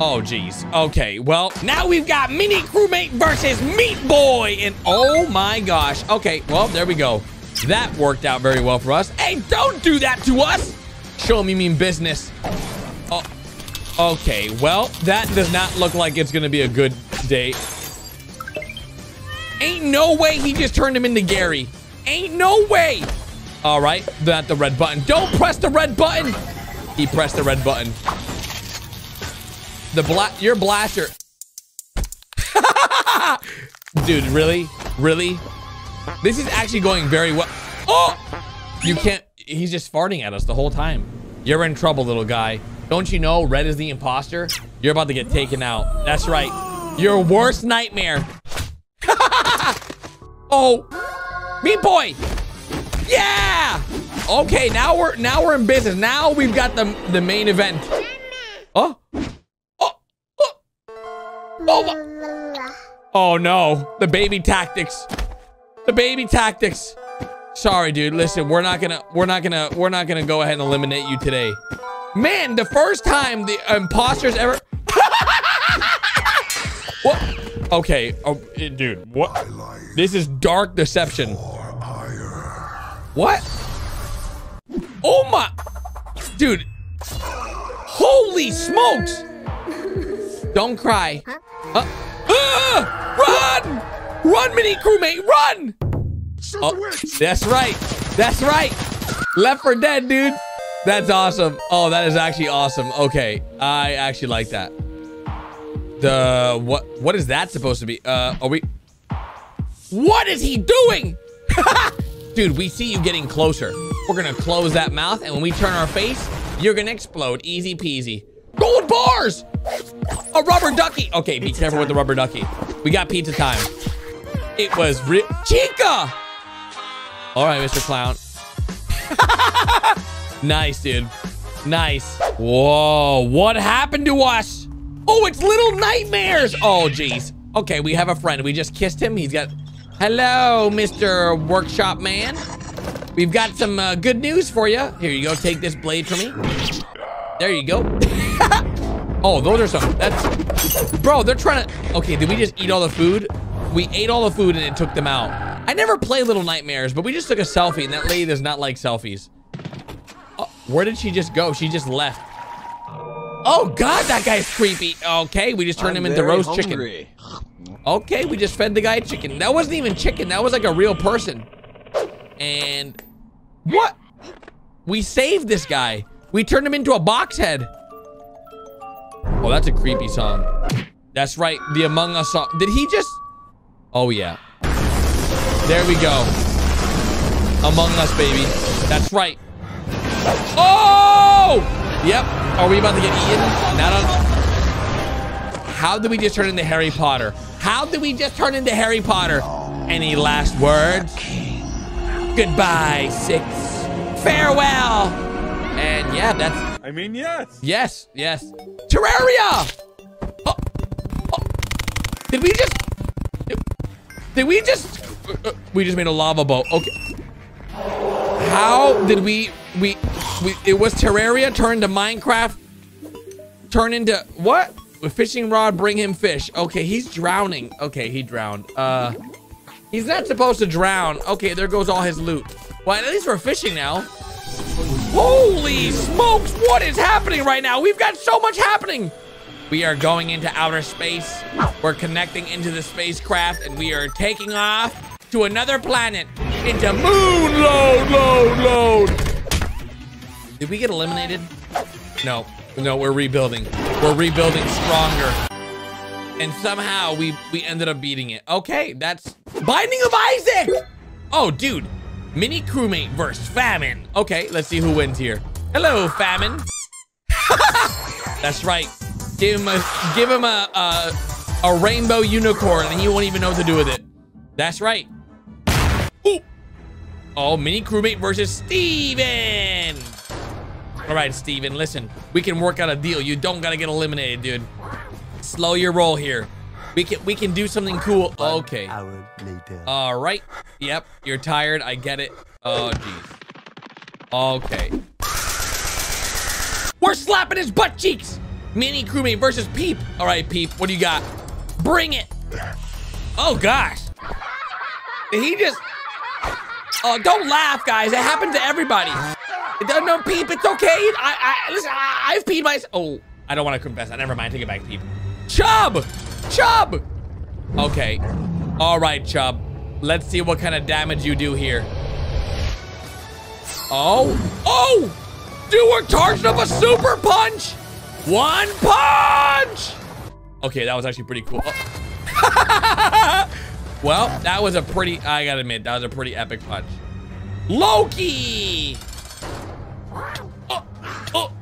Oh, geez. Okay, well, now we've got mini crewmate versus Meat Boy. And oh my gosh. Okay, well, there we go. That worked out very well for us. Hey, don't do that to us. Show me mean business. Okay, well, that does not look like it's gonna be a good day. Ain't no way he just turned him into Gary. Ain't no way. All right, not the red button. Don't press the red button. He pressed the red button. The bla- your blaster. Dude, really? Really? This is actually going very well. Oh! You can't, he's just farting at us the whole time. You're in trouble, little guy. Don't you know red is the imposter? You're about to get taken out. That's right. Your worst nightmare. Oh, Meat Boy. Yeah. Okay, now we're now we're in business. Now we've got the the main event. Oh. Oh. Oh. Oh, my. Oh no. The baby tactics. The baby tactics. Sorry, dude. Listen, we're not gonna we're not gonna we're not gonna go ahead and eliminate you today. Man, the first time the imposters ever. What? Okay, oh, dude, what? This is Dark Deception. What? Oh my, dude. Holy smokes. Don't cry. Uh, ah, run, run, mini crewmate, run. Oh, that's right, that's right. Left four Dead, dude. That's awesome. Oh, that is actually awesome. Okay, I actually like that. The what? What is that supposed to be? Uh, are we? What is he doing? Dude, we see you getting closer. We're gonna close that mouth, and when we turn our face, you're gonna explode. Easy peasy. Gold bars. A rubber ducky. Okay, be careful with the rubber ducky. We got pizza time. It was real. Chica. All right, Mister Clown. Nice, dude. Nice. Whoa, what happened to us? Oh, it's Little Nightmares. Oh, jeez. Okay, we have a friend. We just kissed him. He's got Hello, Mister Workshop Man. We've got some uh, good news for you. Here you go, take this blade from me. There you go. Oh, those are some, that's, bro, they're trying to, okay, did we just eat all the food? We ate all the food and it took them out. I never play Little Nightmares, but we just took a selfie and that lady does not like selfies. Oh, where did she just go? She just left. Oh God, that guy's creepy. Okay, we just turned I'm him into roast hungry. chicken. Okay, we just fed the guy chicken. That wasn't even chicken, that was like a real person. And what? We saved this guy. We turned him into a box head. Oh, that's a creepy song. That's right, the Among Us song. Did he just? Oh yeah. There we go. Among Us, baby. That's right. Oh! Yep. Are we about to get eaten? Not on. How did we just turn into Harry Potter? How did we just turn into Harry Potter? Any last words? Goodbye, Six. Farewell. And yeah, that's... I mean, yes. Yes, yes. Terraria! Oh. Oh. Did we just... Did we just... We just made a lava boat. Okay. How did we... We... we it was Terraria turned to Minecraft. Turn into... What? With fishing rod, bring him fish. Okay, he's drowning. Okay, he drowned. Uh... He's not supposed to drown. Okay, there goes all his loot. Well, at least we're fishing now. Holy smokes, what is happening right now? We've got so much happening. We are going into outer space. We're connecting into the spacecraft and we are taking off to another planet. Into moon load, load, load. Did we get eliminated? No, no, we're rebuilding. We're rebuilding stronger. And somehow we we ended up beating it. Okay, that's Binding of Isaac. Oh, dude, mini crewmate versus famine. Okay, let's see who wins here. Hello, famine. That's right. Give him a give him a, a a rainbow unicorn, and he won't even know what to do with it. That's right. Ooh. Oh, mini crewmate versus Steven. All right, Steven, listen, we can work out a deal. You don't gotta get eliminated, dude. Slow your roll here. We can we can do something cool. Okay. Hour later. All right. Yep. You're tired. I get it. Oh jeez. Okay. We're slapping his butt cheeks. Mini crewmate versus Peep. All right, Peep. What do you got? Bring it. Oh gosh. Did he just? Oh, don't laugh, guys. It happened to everybody. It doesn't know Peep. It's okay. I I listen. I, I've peed myself. Oh, I don't want to confess. I never mind. Take it back, Peep. Chub! Chub! Okay. All right, Chub. Let's see what kind of damage you do here. Oh. Oh! Dude, we're charging up a super punch! One punch! Okay, that was actually pretty cool. Oh. Well, that was a pretty... I gotta admit, that was a pretty epic punch. Loki! Oh! Oh!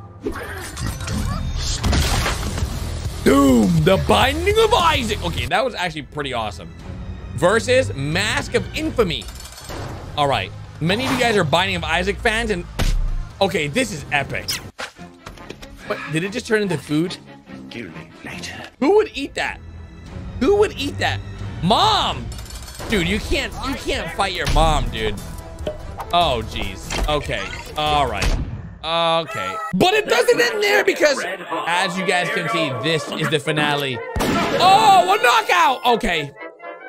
Doom, the Binding of Isaac. Okay, that was actually pretty awesome. Versus Mask of Infamy. All right, many of you guys are Binding of Isaac fans and okay, this is epic. But did it just turn into food? Kill me later. Who would eat that? Who would eat that? Mom! Dude, you can't, you can't fight your mom, dude. Oh, geez. Okay, all right. Okay, but it doesn't end there because as you guys can see, this is the finale. Oh, a knockout. Okay,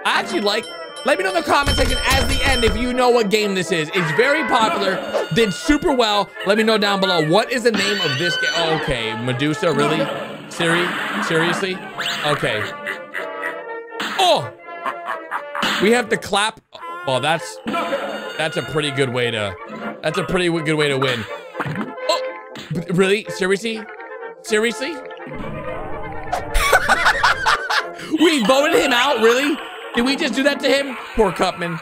I actually like, let me know in the comment section as the end if you know what game this is. It's very popular, did super well. Let me know down below, what is the name of this game? Oh, okay, Medusa, really? Siri, seriously? Okay. Oh, we have to clap. Well, that's, that's a pretty good way to, that's a pretty good way to win. Really? Seriously? Seriously? We voted him out, really? Did we just do that to him? Poor Cupman.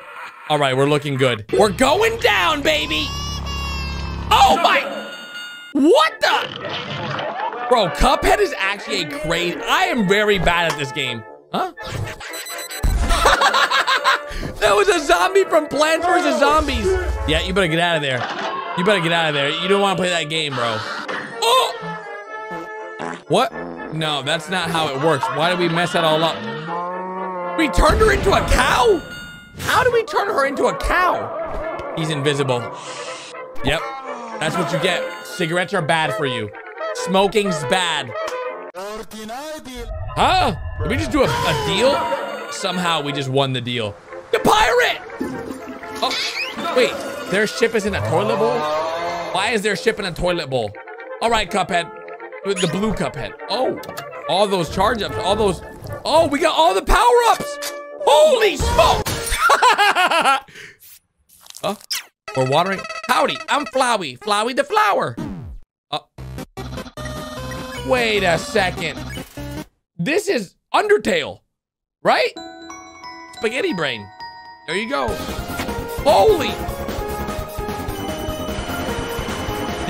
All right, we're looking good. We're going down, baby. Oh my, what the? Bro, Cuphead is actually a crazy, I am very bad at this game. Huh? That was a zombie from Plants versus Zombies. Yeah, you better get out of there. You better get out of there. You don't want to play that game, bro. Oh! What? No, that's not how it works. Why did we mess that all up? We turned her into a cow? How do we turn her into a cow? He's invisible. Yep, that's what you get. Cigarettes are bad for you. Smoking's bad. Huh? Did we just do a, a deal? Somehow we just won the deal. The pirate! Oh, wait, their ship is in a toilet bowl? Why is their ship in a toilet bowl? All right, Cuphead, the blue Cuphead. Oh, all those charge ups, all those. Oh, we got all the power ups. Holy smoke! Oh, we're watering. Howdy, I'm Flowey, Flowey the flower. Wait a second. This is Undertale, right? Spaghetti brain. There you go. Holy.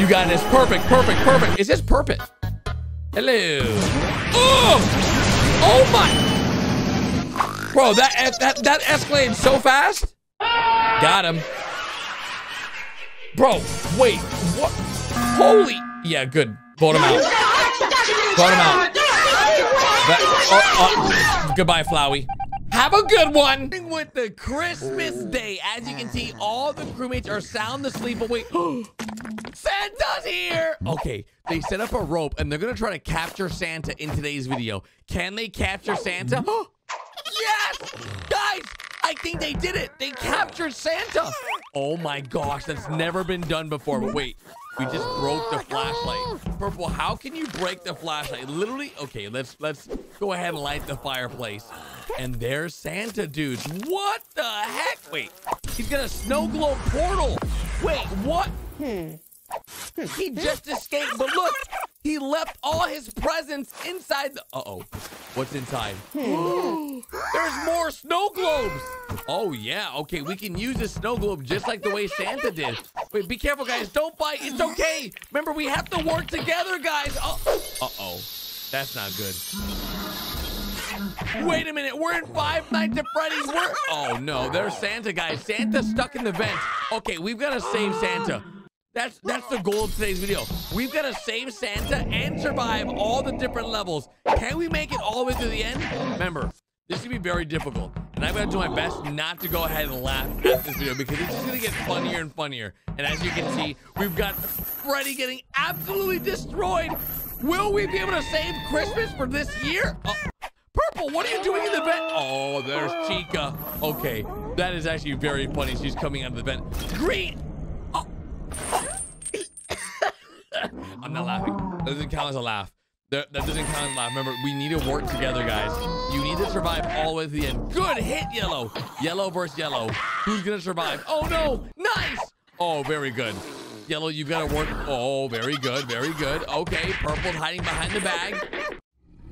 You got this. Perfect, perfect, perfect. Is this perfect? Hello. Oh, oh my. Bro, that, that, that escalated so fast. Got him. Bro, wait, what? Holy. Yeah, good. Vote him out. Vote him out. That, oh, oh. Goodbye, Flowey. Have a good one. With the Christmas day, as you can see, all the crewmates are sound asleep awake. Santa's here. Okay, they set up a rope and they're gonna try to capture Santa in today's video. Can they capture Santa? Yes, guys, I think they did it. They captured Santa. Oh my gosh, that's never been done before, but wait. We just broke the flashlight. Purple, how can you break the flashlight? Literally, okay, let's let's go ahead and light the fireplace. And there's Santa, dudes. What the heck? Wait, he's got a snow globe portal. Wait, what? Hmm. He just escaped, but look, he left all his presents inside the, uh-oh, what's inside? There's more snow globes. Oh yeah, okay, we can use this snow globe just like the way Santa did. Wait, be careful guys, don't fight, it's okay. Remember, we have to work together, guys. Oh, uh-oh, that's not good. Wait a minute, we're in Five Nights at Freddy's. We're, oh no, there's Santa, guys. Santa's stuck in the vents. Okay, we've gotta save Santa. That's, that's the goal of today's video. We've got to save Santa and survive all the different levels. Can we make it all the way to the end? Remember, this can be very difficult. And I'm going to do my best not to go ahead and laugh at this video because it's just going to get funnier and funnier. And as you can see, we've got Freddy getting absolutely destroyed. Will we be able to save Christmas for this year? Oh, Purple, what are you doing in the vent? Oh, there's Chica. Okay, that is actually very funny. She's coming out of the vent. Green. I'm not laughing. That doesn't count as a laugh. That doesn't count as a laugh. Remember, we need to work together, guys. You need to survive all the way to the end. Good hit, yellow. Yellow versus yellow. Who's gonna survive? Oh no, nice. Oh, very good. Yellow, you've gotta work. Oh, very good, very good. Okay, Purple's hiding behind the bag.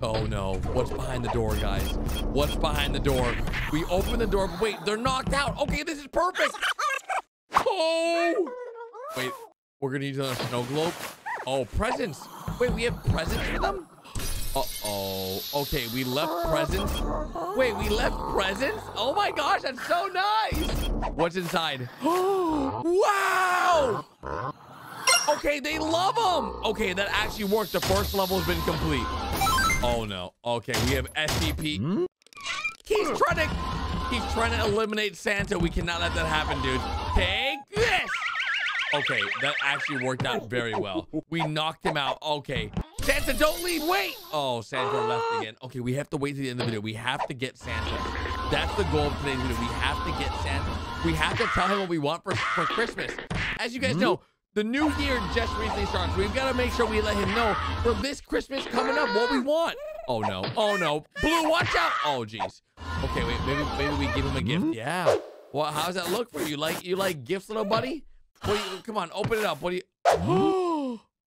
Oh no, what's behind the door, guys? What's behind the door? We open the door, but wait, they're knocked out. Okay, this is perfect. Oh. Wait, we're gonna use another snow globe. Oh, presents. Wait, we have presents for them? Uh-oh. Okay, we left presents. Wait, we left presents? Oh my gosh, that's so nice. What's inside? Wow. Okay, they love them. Okay, that actually worked. The first level has been complete. Oh no. Okay, we have S C P. He's trying to, he's trying to eliminate Santa. We cannot let that happen, dude. Take this. Okay, that actually worked out very well. We knocked him out. Okay, Santa, don't leave. Wait. Oh, Santa left again. Okay, we have to wait to the end of the video. We have to get Santa. That's the goal of today's video. We have to get Santa. We have to tell him what we want for, for Christmas. As you guys know, the new year just recently started. So we've got to make sure we let him know for this Christmas coming up what we want. Oh, no. Oh, no. Blue, watch out. Oh, jeez. Okay, wait. Maybe, maybe we give him a gift. Yeah. Well, how's that look for you? Like, you like gifts, little buddy? What do you, come on, open it up. What do you?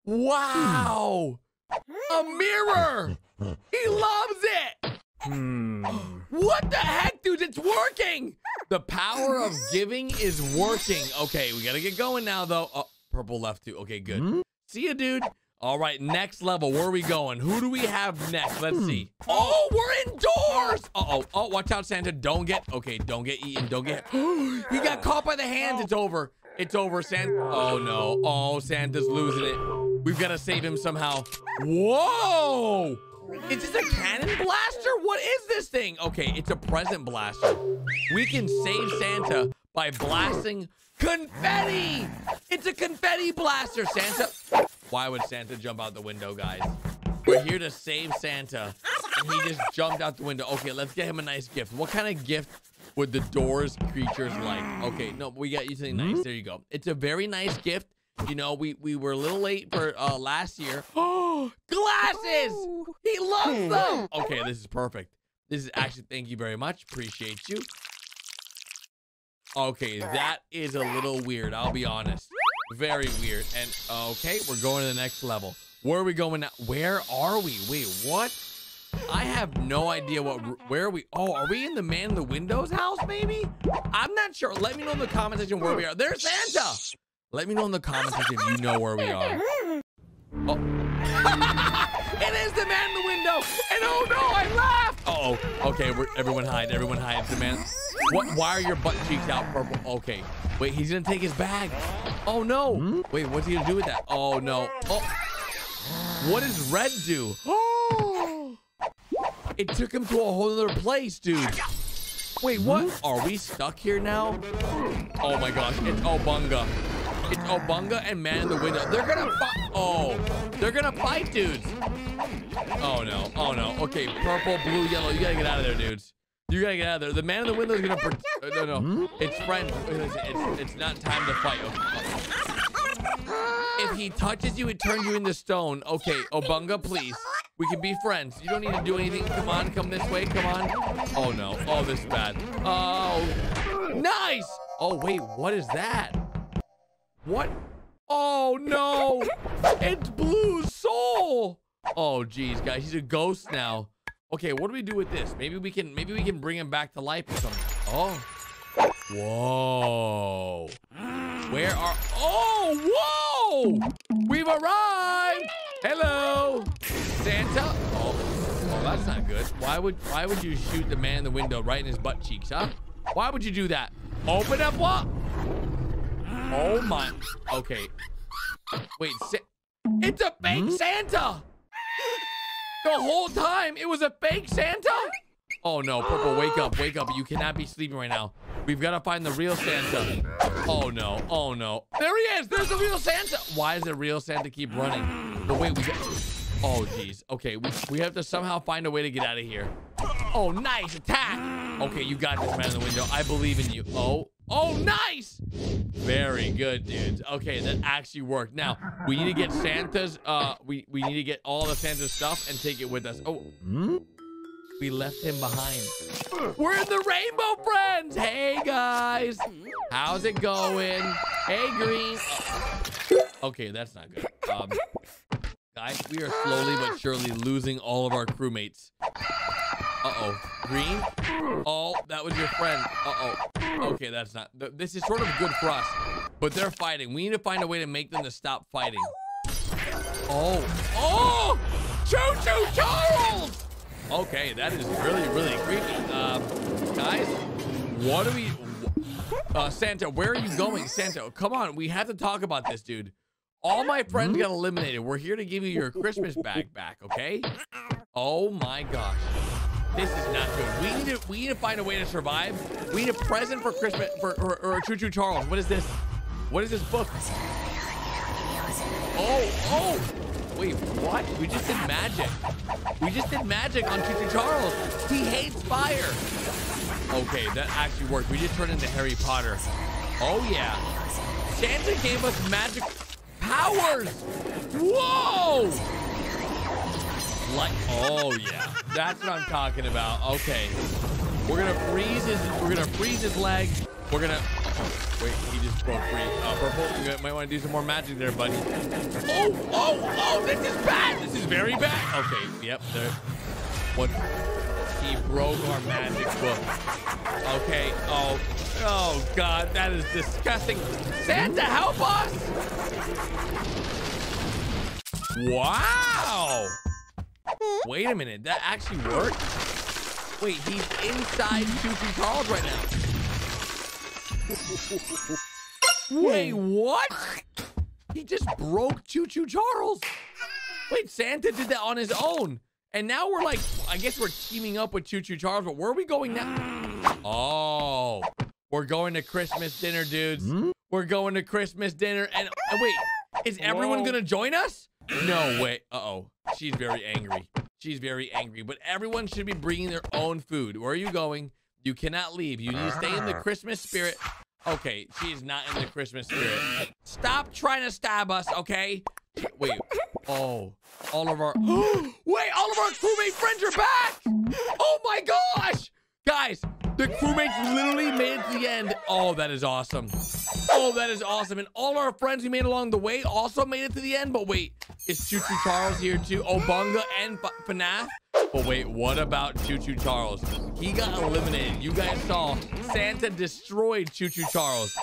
Wow! A mirror! He loves it! Hmm. What the heck, dude? It's working! The power of giving is working. Okay, we gotta get going now, though. Oh, Purple left too. Okay, good. Hmm? See ya, dude. All right, next level. Where are we going? Who do we have next? Let's see. Oh, we're indoors. Uh-oh. Oh, watch out, Santa. Don't get... Okay, don't get eaten. Don't get... He got caught by the hands. It's over. It's over, Santa. Oh, no. Oh, Santa's losing it. We've got to save him somehow. Whoa. Is this a cannon blaster? What is this thing? Okay, it's a present blaster. We can save Santa by blasting confetti. It's a confetti blaster, Santa. Why would Santa jump out the window, guys? We're here to save Santa, and he just jumped out the window. Okay, let's get him a nice gift. What kind of gift would the doors creatures like? Okay, no, we got you something nice. There you go. It's a very nice gift. You know, we, we were a little late for uh, last year. Oh, glasses! He loves them! Okay, this is perfect. This is actually, thank you very much. Appreciate you. Okay, that is a little weird. I'll be honest. Very weird. And, okay, we're going to the next level. Where are we going now? Where are we? Wait, what? I have no idea what, where are we? Oh, are we in the man in the windows house, maybe? I'm not sure. Let me know in the comment section where we are. There's Santa! Let me know in the comments if you know where we are. Oh. It is the man in the window. And oh no, I laughed. Uh oh, okay, we're, everyone hide, everyone hide. The man, what, why are your butt cheeks out purple? Okay, wait, he's gonna take his bag. Oh no, hmm? Wait, what's he gonna do with that? Oh no, oh. What does red do? Oh. It took him to a whole other place, dude. Wait, what? Are we stuck here now? Oh my gosh, it's Obunga. It's Obunga and man in the window. They're gonna fight. Oh, they're gonna fight, dudes. Oh no, oh no. Okay, purple, blue, yellow. You gotta get out of there, dudes. You gotta get out of there. The man in the window is gonna. Uh, no, no. It's friends. It's, it's, it's not time to fight. Okay. If he touches you, it turns you into stone. Okay, Obunga, please. We can be friends. You don't need to do anything. Come on, come this way. Come on. Oh no. Oh, this is bad. Oh, nice. Oh wait, what is that? What? Oh no! It's Blue's soul! Oh geez, guys, he's a ghost now. Okay, what do we do with this? Maybe we can maybe we can bring him back to life or something. Oh. Whoa. Where are Oh, whoa! We've arrived! Hello! Santa! Oh, oh that's not good. Why would why would you shoot the man in the window right in his butt cheeks, huh? Why would you do that? Open up what? Oh my, okay. Wait, Sa it's a fake hmm? Santa! The whole time, it was a fake Santa? Oh no, Purple, wake up, wake up. You cannot be sleeping right now. We've gotta find the real Santa. Oh no, oh no. There he is, there's the real Santa. Why does the real Santa keep running? But wait, we got, oh geez. Okay, we, we have to somehow find a way to get out of here. Oh, nice attack. Okay, you got this man in the window. I believe in you. Oh. Oh, nice! Very good, dudes. Okay, that actually worked. Now, we need to get Santa's, uh, we, we need to get all the Santa's stuff and take it with us. Oh, we left him behind. We're in the Rainbow Friends! Hey, guys! How's it going? Hey, Green! Okay, that's not good. Um, guys, we are slowly but surely losing all of our crewmates. Uh-oh, green? Oh, that was your friend. Uh-oh, okay, that's not, this is sort of good for us, but they're fighting. We need to find a way to make them to stop fighting. Oh, oh, Choo Choo Charles! Okay, that is really, really creepy. Uh, guys, what are we, uh, Santa, where are you going? Santa, come on, we have to talk about this, dude. All my friends got eliminated. We're here to give you your Christmas bag back, okay? Oh my gosh. This is not good. We need to we need to find a way to survive. We need a present for Christmas for or, or Choo Choo Charles. What is this? What is this book? Oh, oh! Wait, what? We just did magic. We just did magic on Choo Choo Charles. He hates fire. Okay, that actually worked. We just turned into Harry Potter. Oh yeah. Santa gave us magic powers! Whoa! Like, oh yeah, that's what I'm talking about. Okay, we're gonna freeze his, we're gonna freeze his leg. We're gonna, oh, wait, he just broke free. Uh, purple, you might want to do some more magic there, buddy. Oh, oh, oh, this is bad. This is very bad. Okay, yep, there. What? He broke our magic book. Okay, oh, oh God, that is disgusting. Santa, help us! Wow. Wait a minute, that actually worked? Wait, he's inside Choo Choo Charles right now. Wait, what? He just broke Choo Choo Charles. Wait, Santa did that on his own. And now we're like, I guess we're teaming up with Choo Choo Charles, but where are we going now? Oh, we're going to Christmas dinner, dudes. We're going to Christmas dinner. And oh, wait, is everyone Whoa. gonna join us? No way. Uh-oh, she's very angry. She's very angry, but everyone should be bringing their own food. Where are you going? You cannot leave. You need to stay in the Christmas spirit. Okay, she's not in the Christmas spirit. Stop trying to stab us, okay? Wait, oh, all of our, wait, all of our crewmate friends are back! Oh my gosh! Guys, the crewmates literally made it to the end. Oh, that is awesome. Oh, that is awesome. And all our friends we made along the way also made it to the end, but wait, is Choo Choo Charles here too? Obunga and F N A F? But wait, what about Choo Choo Charles? He got eliminated. You guys saw Santa destroyed Choo Choo Charles.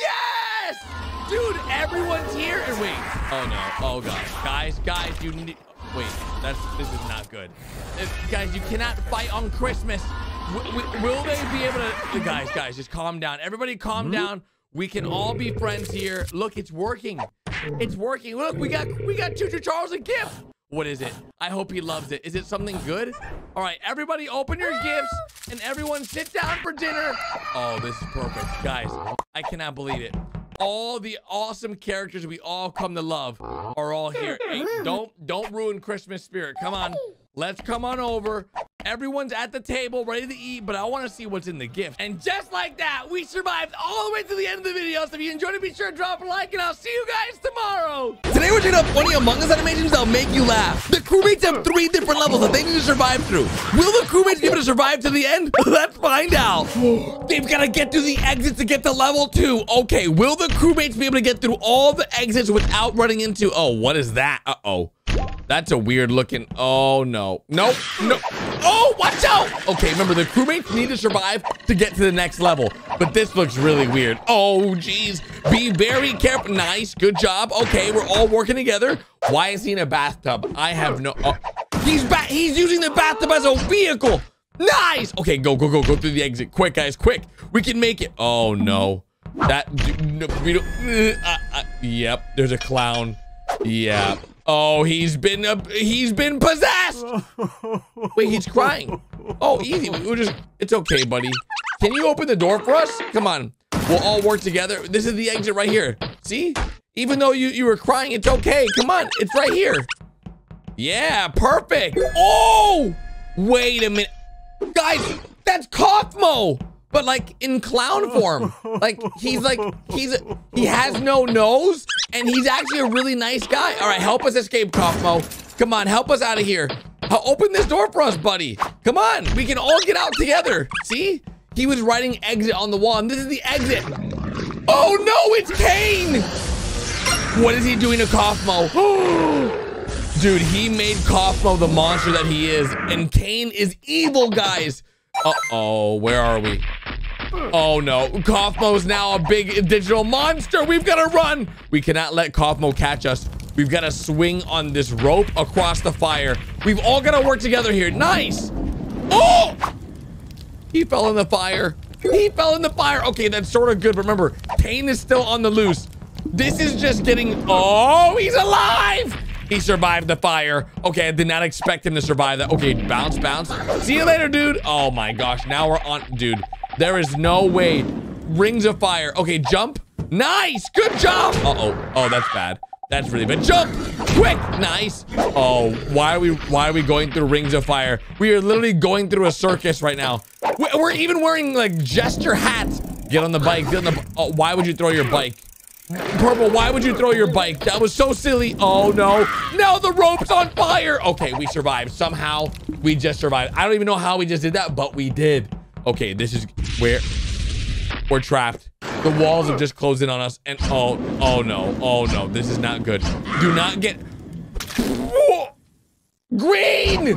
Yes! Dude, everyone's here. And wait, oh no, oh gosh. Guys, guys, you need, wait, that's, this is not good. If, guys, you cannot fight on Christmas. W will they be able to, guys, guys, just calm down. Everybody calm down. We can all be friends here. Look, it's working. It's working. Look, we got, we got Choo Choo Charles a gift. What is it? I hope he loves it. Is it something good? All right, everybody open your gifts and everyone sit down for dinner. Oh, this is perfect. Guys, I cannot believe it. All the awesome characters we all come to love are all here. Hey, don't, don't ruin Christmas spirit. Come on. Let's come on over. Everyone's at the table, ready to eat, but I want to see what's in the gift. And just like that, we survived all the way to the end of the video. So if you enjoyed it, be sure to drop a like, and I'll see you guys tomorrow. Today, we're checking out funny Among Us animations that'll make you laugh. The crewmates have three different levels that they need to survive through. Will the crewmates be able to survive to the end? Let's find out. They've got to get through the exits to get to level two. Okay, will the crewmates be able to get through all the exits without running into... Oh, what is that? Uh-oh. That's a weird looking, oh no. Nope, no, oh, watch out! Okay, remember the crewmates need to survive to get to the next level, but this looks really weird. Oh geez, be very careful. Nice, good job. Okay, we're all working together. Why is he in a bathtub? I have no, oh. He's ba he's using the bathtub as a vehicle. Nice! Okay, go, go, go, go through the exit. Quick guys, quick. We can make it. Oh no, that, no, we don't, uh, uh, yep, there's a clown, yeah. Oh, he's been uh, he's been possessed. Wait, he's crying. Oh, easy. We're just, it's okay, buddy. Can you open the door for us? Come on. We'll all work together. This is the exit right here. See? Even though you, you were crying, it's okay. Come on. It's right here. Yeah, perfect. Oh, wait a minute. Guys, that's Kaufmo, but like in clown form. Like he's like, he's a, he has no nose. And he's actually a really nice guy. All right, help us escape, Kaufmo. Come on, help us out of here. Open this door for us, buddy. Come on, we can all get out together. See? He was writing exit on the wall, and this is the exit. Oh no, it's Kane! What is he doing to Kaufmo? Dude, he made Kaufmo the monster that he is, and Kane is evil, guys. Uh-oh, where are we? Oh no, Kaufmo's now a big digital monster. We've got to run. We cannot let Kaufmo catch us. We've got to swing on this rope across the fire. We've all got to work together here. Nice. Oh, he fell in the fire. He fell in the fire. Okay, that's sort of good. Remember, Kane is still on the loose. This is just getting, oh, he's alive. He survived the fire. Okay, I did not expect him to survive that. Okay, bounce, bounce. See you later, dude. Oh my gosh, now we're on, dude. There is no way. Rings of fire. Okay, jump. Nice. Good job. Uh-oh. Oh, that's bad. That's really bad. Jump. Quick. Nice. Oh, why are we why are we going through rings of fire? We are literally going through a circus right now. We're even wearing like gesture hats. Get on the bike. Get on the, oh, why would you throw your bike? Purple, why would you throw your bike? That was so silly. Oh no. Now the rope's on fire. Okay, we survived. Somehow we just survived. I don't even know how we just did that, but we did. Okay, this is where we're trapped. The walls have just closed in on us, and oh, oh no, oh no, this is not good. Do not get green.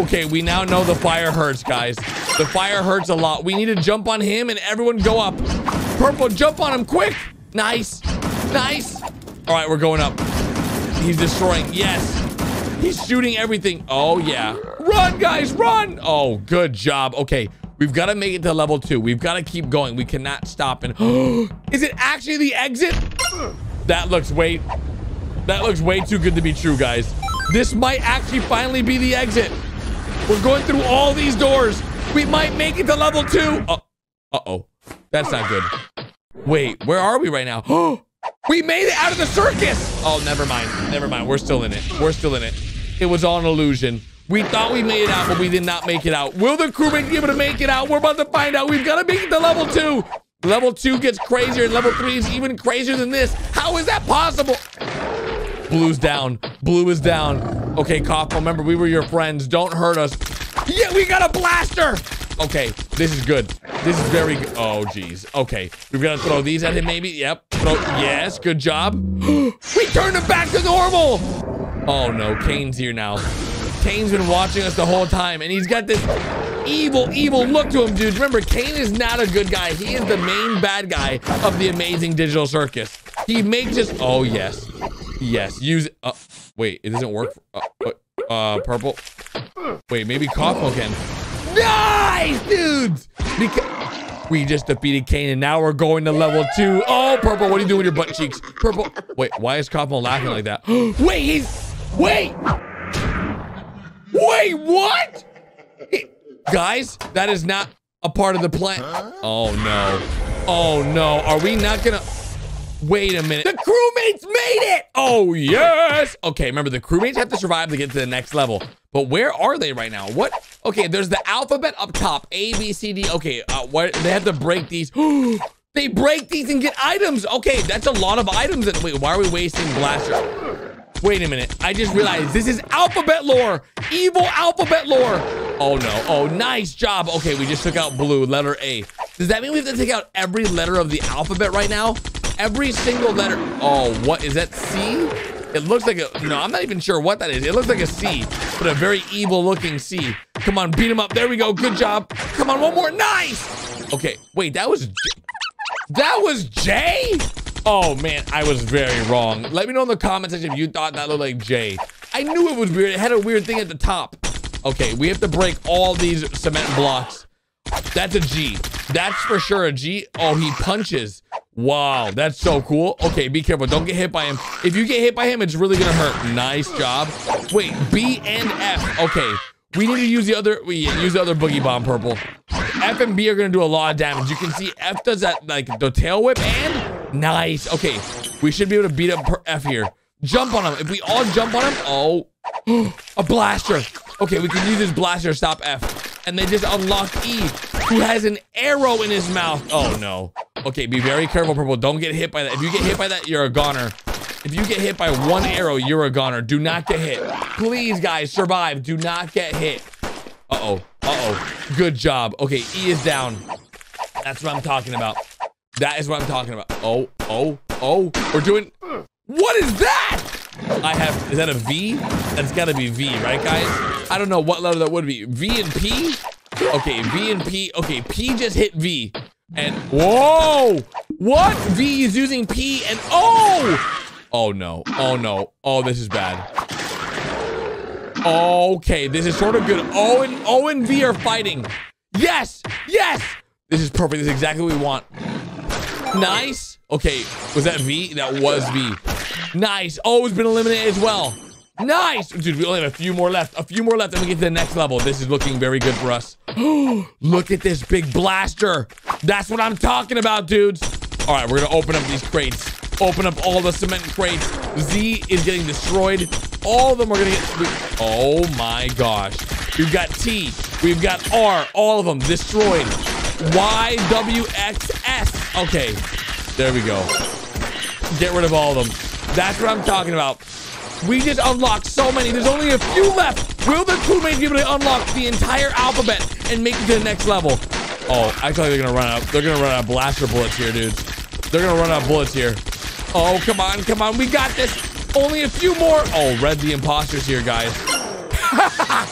Okay, we now know the fire hurts, guys. The fire hurts a lot. We need to jump on him and everyone go up. Purple, jump on him quick. Nice, nice. All right, we're going up. He's destroying, yes. He's shooting everything. Oh, yeah. Run, guys, run. Oh, good job. Okay, we've got to make it to level two. We've got to keep going. We cannot stop. And is it actually the exit? That looks way, that looks way too good to be true, guys. This might actually finally be the exit. We're going through all these doors. We might make it to level two. Uh, uh-oh. That's not good. Wait, where are we right now? Oh, we made it out of the circus. Oh, never mind. Never mind. We're still in it. We're still in it. It was all an illusion. We thought we made it out, but we did not make it out. Will the crewmate be able to make it out? We're about to find out. We've got to make it to level two. Level two gets crazier, and level three is even crazier than this. How is that possible? Blue's down. Blue is down. Okay, Kaufmo, remember, we were your friends. Don't hurt us. Yeah, we got a blaster. Okay, this is good. This is very good. Oh, geez. Okay, we've got to throw these at him, maybe. Yep. Throw yes, good job. We turned him back to normal. Oh, no. Kane's here now. Kane's been watching us the whole time, and he's got this evil, evil look to him, dude. Remember, Kane is not a good guy. He is the main bad guy of the amazing digital circus. He makes us. Oh, yes. Yes. Use. Uh, wait, it doesn't work. For, uh, uh, purple. Wait, maybe Kaufmo can. Nice, dudes. Because we just defeated Kane, and now we're going to level two. Oh, purple. What are you doing with your butt cheeks? Purple. Wait, why is Kaufmo laughing like that? Wait, he's. Wait. Wait, what? It, guys, that is not a part of the plan. Oh, no. Oh, no. Are we not gonna... Wait a minute. The crewmates made it! Oh, yes! Okay, remember, the crewmates have to survive to get to the next level. But where are they right now? What? Okay, there's the alphabet up top. A, B, C, D. Okay, uh, what? They have to break these. They break these and get items. Okay, that's a lot of items. That, wait, why are we wasting blasters? Wait a minute, I just realized this is alphabet lore. Evil alphabet lore. Oh no, oh nice job. Okay, we just took out blue, letter A. Does that mean we have to take out every letter of the alphabet right now? Every single letter. Oh, what is that, C? It looks like a, no, I'm not even sure what that is. It looks like a C, but a very evil looking C. Come on, beat him up, there we go, good job. Come on, one more, nice. Okay, wait, that was, J that was J? Oh man, I was very wrong. Let me know in the comments if you thought that looked like J. I knew it was weird. It had a weird thing at the top. Okay, we have to break all these cement blocks. That's a G. That's for sure a G. Oh, he punches. Wow, that's so cool. Okay, be careful. Don't get hit by him. If you get hit by him, it's really gonna hurt. Nice job. Wait, B and F. Okay, we need to use the other. We use the other boogie bomb. Purple. F and B are gonna do a lot of damage. You can see F does that like the tail whip and. Nice. Okay, we should be able to beat up F here. Jump on him. If we all jump on him, oh, a blaster. Okay, we can use this blaster to stop F. And they just unlocked E, who has an arrow in his mouth. Oh no. Okay, be very careful, Purple. Don't get hit by that. If you get hit by that, you're a goner. If you get hit by one arrow, you're a goner. Do not get hit. Please, guys, survive. Do not get hit. Uh-oh. Uh-oh. Good job. Okay, E is down. That's what I'm talking about. That is what I'm talking about. Oh, oh, oh, we're doing, what is that? I have, is that a V? That's gotta be V, right guys? I don't know what letter that would be. V and P? Okay, V and P, okay, P just hit V. And, whoa, what? V is using P and, oh! Oh no, oh no, oh, this is bad. Okay, this is sort of good. O and, O and V are fighting. Yes, yes! This is perfect, this is exactly what we want. Nice. Okay, was that V? That was V. Nice. Oh, it's been eliminated as well. Nice. Dude, we only have a few more left. A few more left, and we get to the next level. This is looking very good for us. Look at this big blaster. That's what I'm talking about, dudes. All right, we're going to open up these crates. Open up all the cement crates. Z is getting destroyed. All of them are going to get... Oh, my gosh. We've got T. We've got R. All of them destroyed. Y, W, X, S. Okay, there we go. Get rid of all of them. That's what I'm talking about. We just unlocked so many. There's only a few left. Will the crewmates be able to unlock the entire alphabet and make it to the next level? Oh, I thought they're gonna run out. They're gonna run out of blaster bullets here, dudes. They're gonna run out of bullets here. Oh, come on, come on. We got this. Only a few more. Oh, Red the Imposter's here, guys.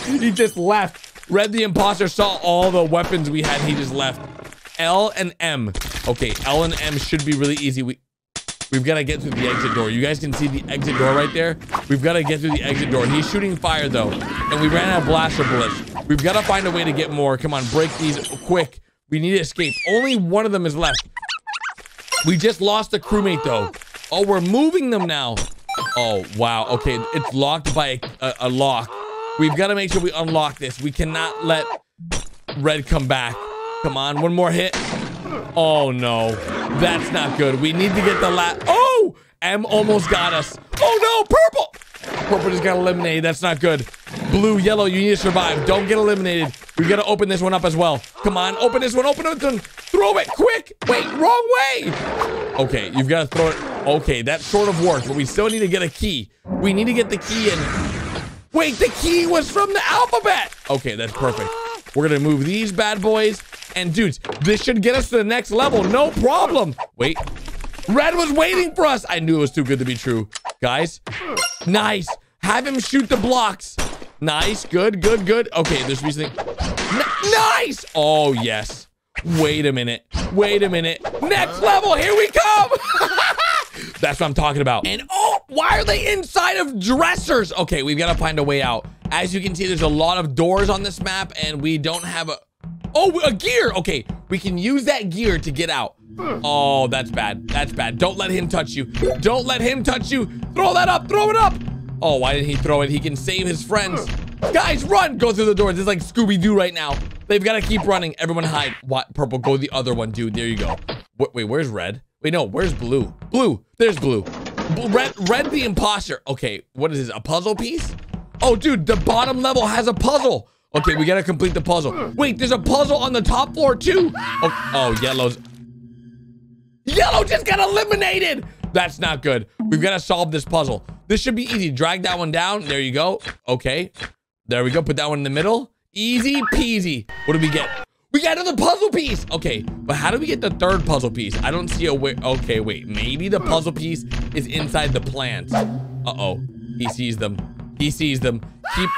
He just left. Red the Imposter saw all the weapons we had. He just left. L and M. Okay, L and M should be really easy. We, we've got to get through the exit door. You guys can see the exit door right there. We've got to get through the exit door. He's shooting fire, though, and we ran out of blaster bullets. We've got to find a way to get more. Come on, break these quick. We need to escape. Only one of them is left. We just lost a crewmate, though. Oh, we're moving them now. Oh, wow. Okay, it's locked by a, a lock. We've got to make sure we unlock this. We cannot let Red come back. Come on, one more hit. Oh, no. That's not good. We need to get the last... Oh! M almost got us. Oh, no! Purple! Purple just got eliminated. That's not good. Blue, yellow, you need to survive. Don't get eliminated. We got to open this one up as well. Come on, open this one. Open this one. Throw it, quick. Wait, wrong way. Okay, you've got to throw it. Okay, that sort of worked, but we still need to get a key. We need to get the key in. Wait, the key was from the alphabet. Okay, that's perfect. We're going to move these bad boys. And dudes, this should get us to the next level. No problem. Wait. Red was waiting for us. I knew it was too good to be true. Guys. Nice. Have him shoot the blocks. Nice. Good, good, good. Okay, there's reasoning. Nice. Oh, yes. Wait a minute. Wait a minute. Next level. Here we come. That's what I'm talking about. And oh, why are they inside of dressers? Okay, we've got to find a way out. As you can see, there's a lot of doors on this map, and we don't have a... Oh, a gear. Okay, we can use that gear to get out. Oh, that's bad. That's bad. Don't let him touch you. Don't let him touch you. Throw that up. Throw it up. Oh, why didn't he throw it? He can save his friends. Guys, run. Go through the doors. It's like Scooby-Doo right now. They've got to keep running. Everyone hide. What? Purple, go the other one, dude. There you go. Wait, wait, where's Red? Wait, no, where's Blue? Blue. There's Blue. Red, Red the imposter. Okay, what is this? A puzzle piece? Oh, dude, the bottom level has a puzzle. Okay, we got to complete the puzzle. Wait, there's a puzzle on the top floor, too. Oh, oh, yellow's... Yellow just got eliminated. That's not good. We've got to solve this puzzle. This should be easy. Drag that one down. There you go. Okay. There we go. Put that one in the middle. Easy peasy. What did we get? We got another puzzle piece. Okay. But how do we get the third puzzle piece? I don't see a way. Okay, wait. Maybe the puzzle piece is inside the plants. Uh-oh. He sees them. He sees them. Keep...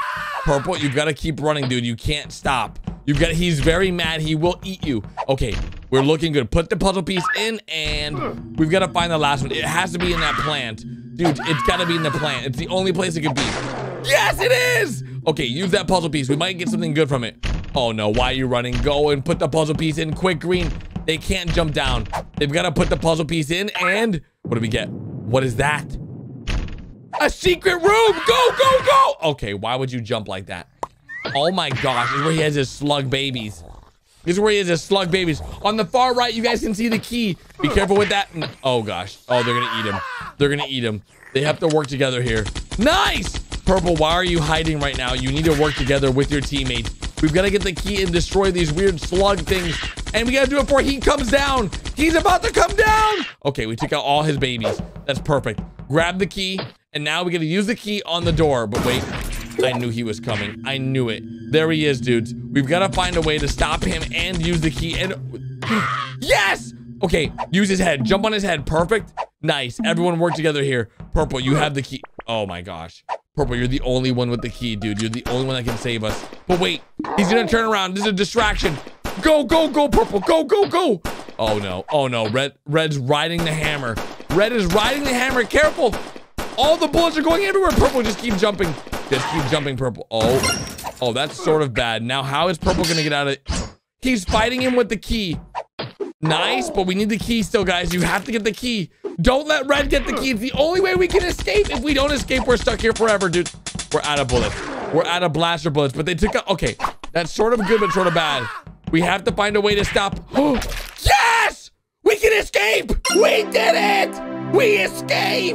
Purple, you've got to keep running, dude. You can't stop. You've got to, he's very mad. He will eat you. Okay, we're looking good. Put the puzzle piece in, and we've got to find the last one. It has to be in that plant. Dude, it's got to be in the plant. It's the only place it could be. Yes, it is! Okay, use that puzzle piece. We might get something good from it. Oh, no. Why are you running? Go and put the puzzle piece in. Quick, green. They can't jump down. They've got to put the puzzle piece in, and... What do we get? What is that? A secret room! Go, go, go! Okay, why would you jump like that? Oh my gosh, this is where he has his slug babies. This is where he has his slug babies. On the far right, you guys can see the key. Be careful with that. Oh gosh. Oh, they're gonna eat him. They're gonna eat him. They have to work together here. Nice! Purple, why are you hiding right now? You need to work together with your teammates. We've got to get the key and destroy these weird slug things. And we got to do it before he comes down. He's about to come down! Okay, we took out all his babies. That's perfect. Grab the key. And now we got to use the key on the door. But wait, I knew he was coming. I knew it. There he is, dudes. We've got to find a way to stop him and use the key. And yes! Okay, use his head. Jump on his head. Perfect. Nice. Everyone work together here. Purple, you have the key. Oh, my gosh. Purple, you're the only one with the key, dude. You're the only one that can save us. But wait, he's going to turn around. This is a distraction. Go, go, go, Purple. Go, go, go. Oh, no. Oh, no. Red, Red's riding the hammer. Red is riding the hammer. Careful. All the bullets are going everywhere. Purple, just keep jumping. Just keep jumping, Purple. Oh, oh, that's sort of bad. Now, how is Purple gonna get out of it? He's fighting him with the key. Nice, but we need the key still, guys. You have to get the key. Don't let Red get the key. It's the only way we can escape. If we don't escape, we're stuck here forever, dude. We're out of bullets. We're out of blaster bullets, but they took out, okay. That's sort of good, but sort of bad. We have to find a way to stop. Yes! We can escape! We did it! We escaped!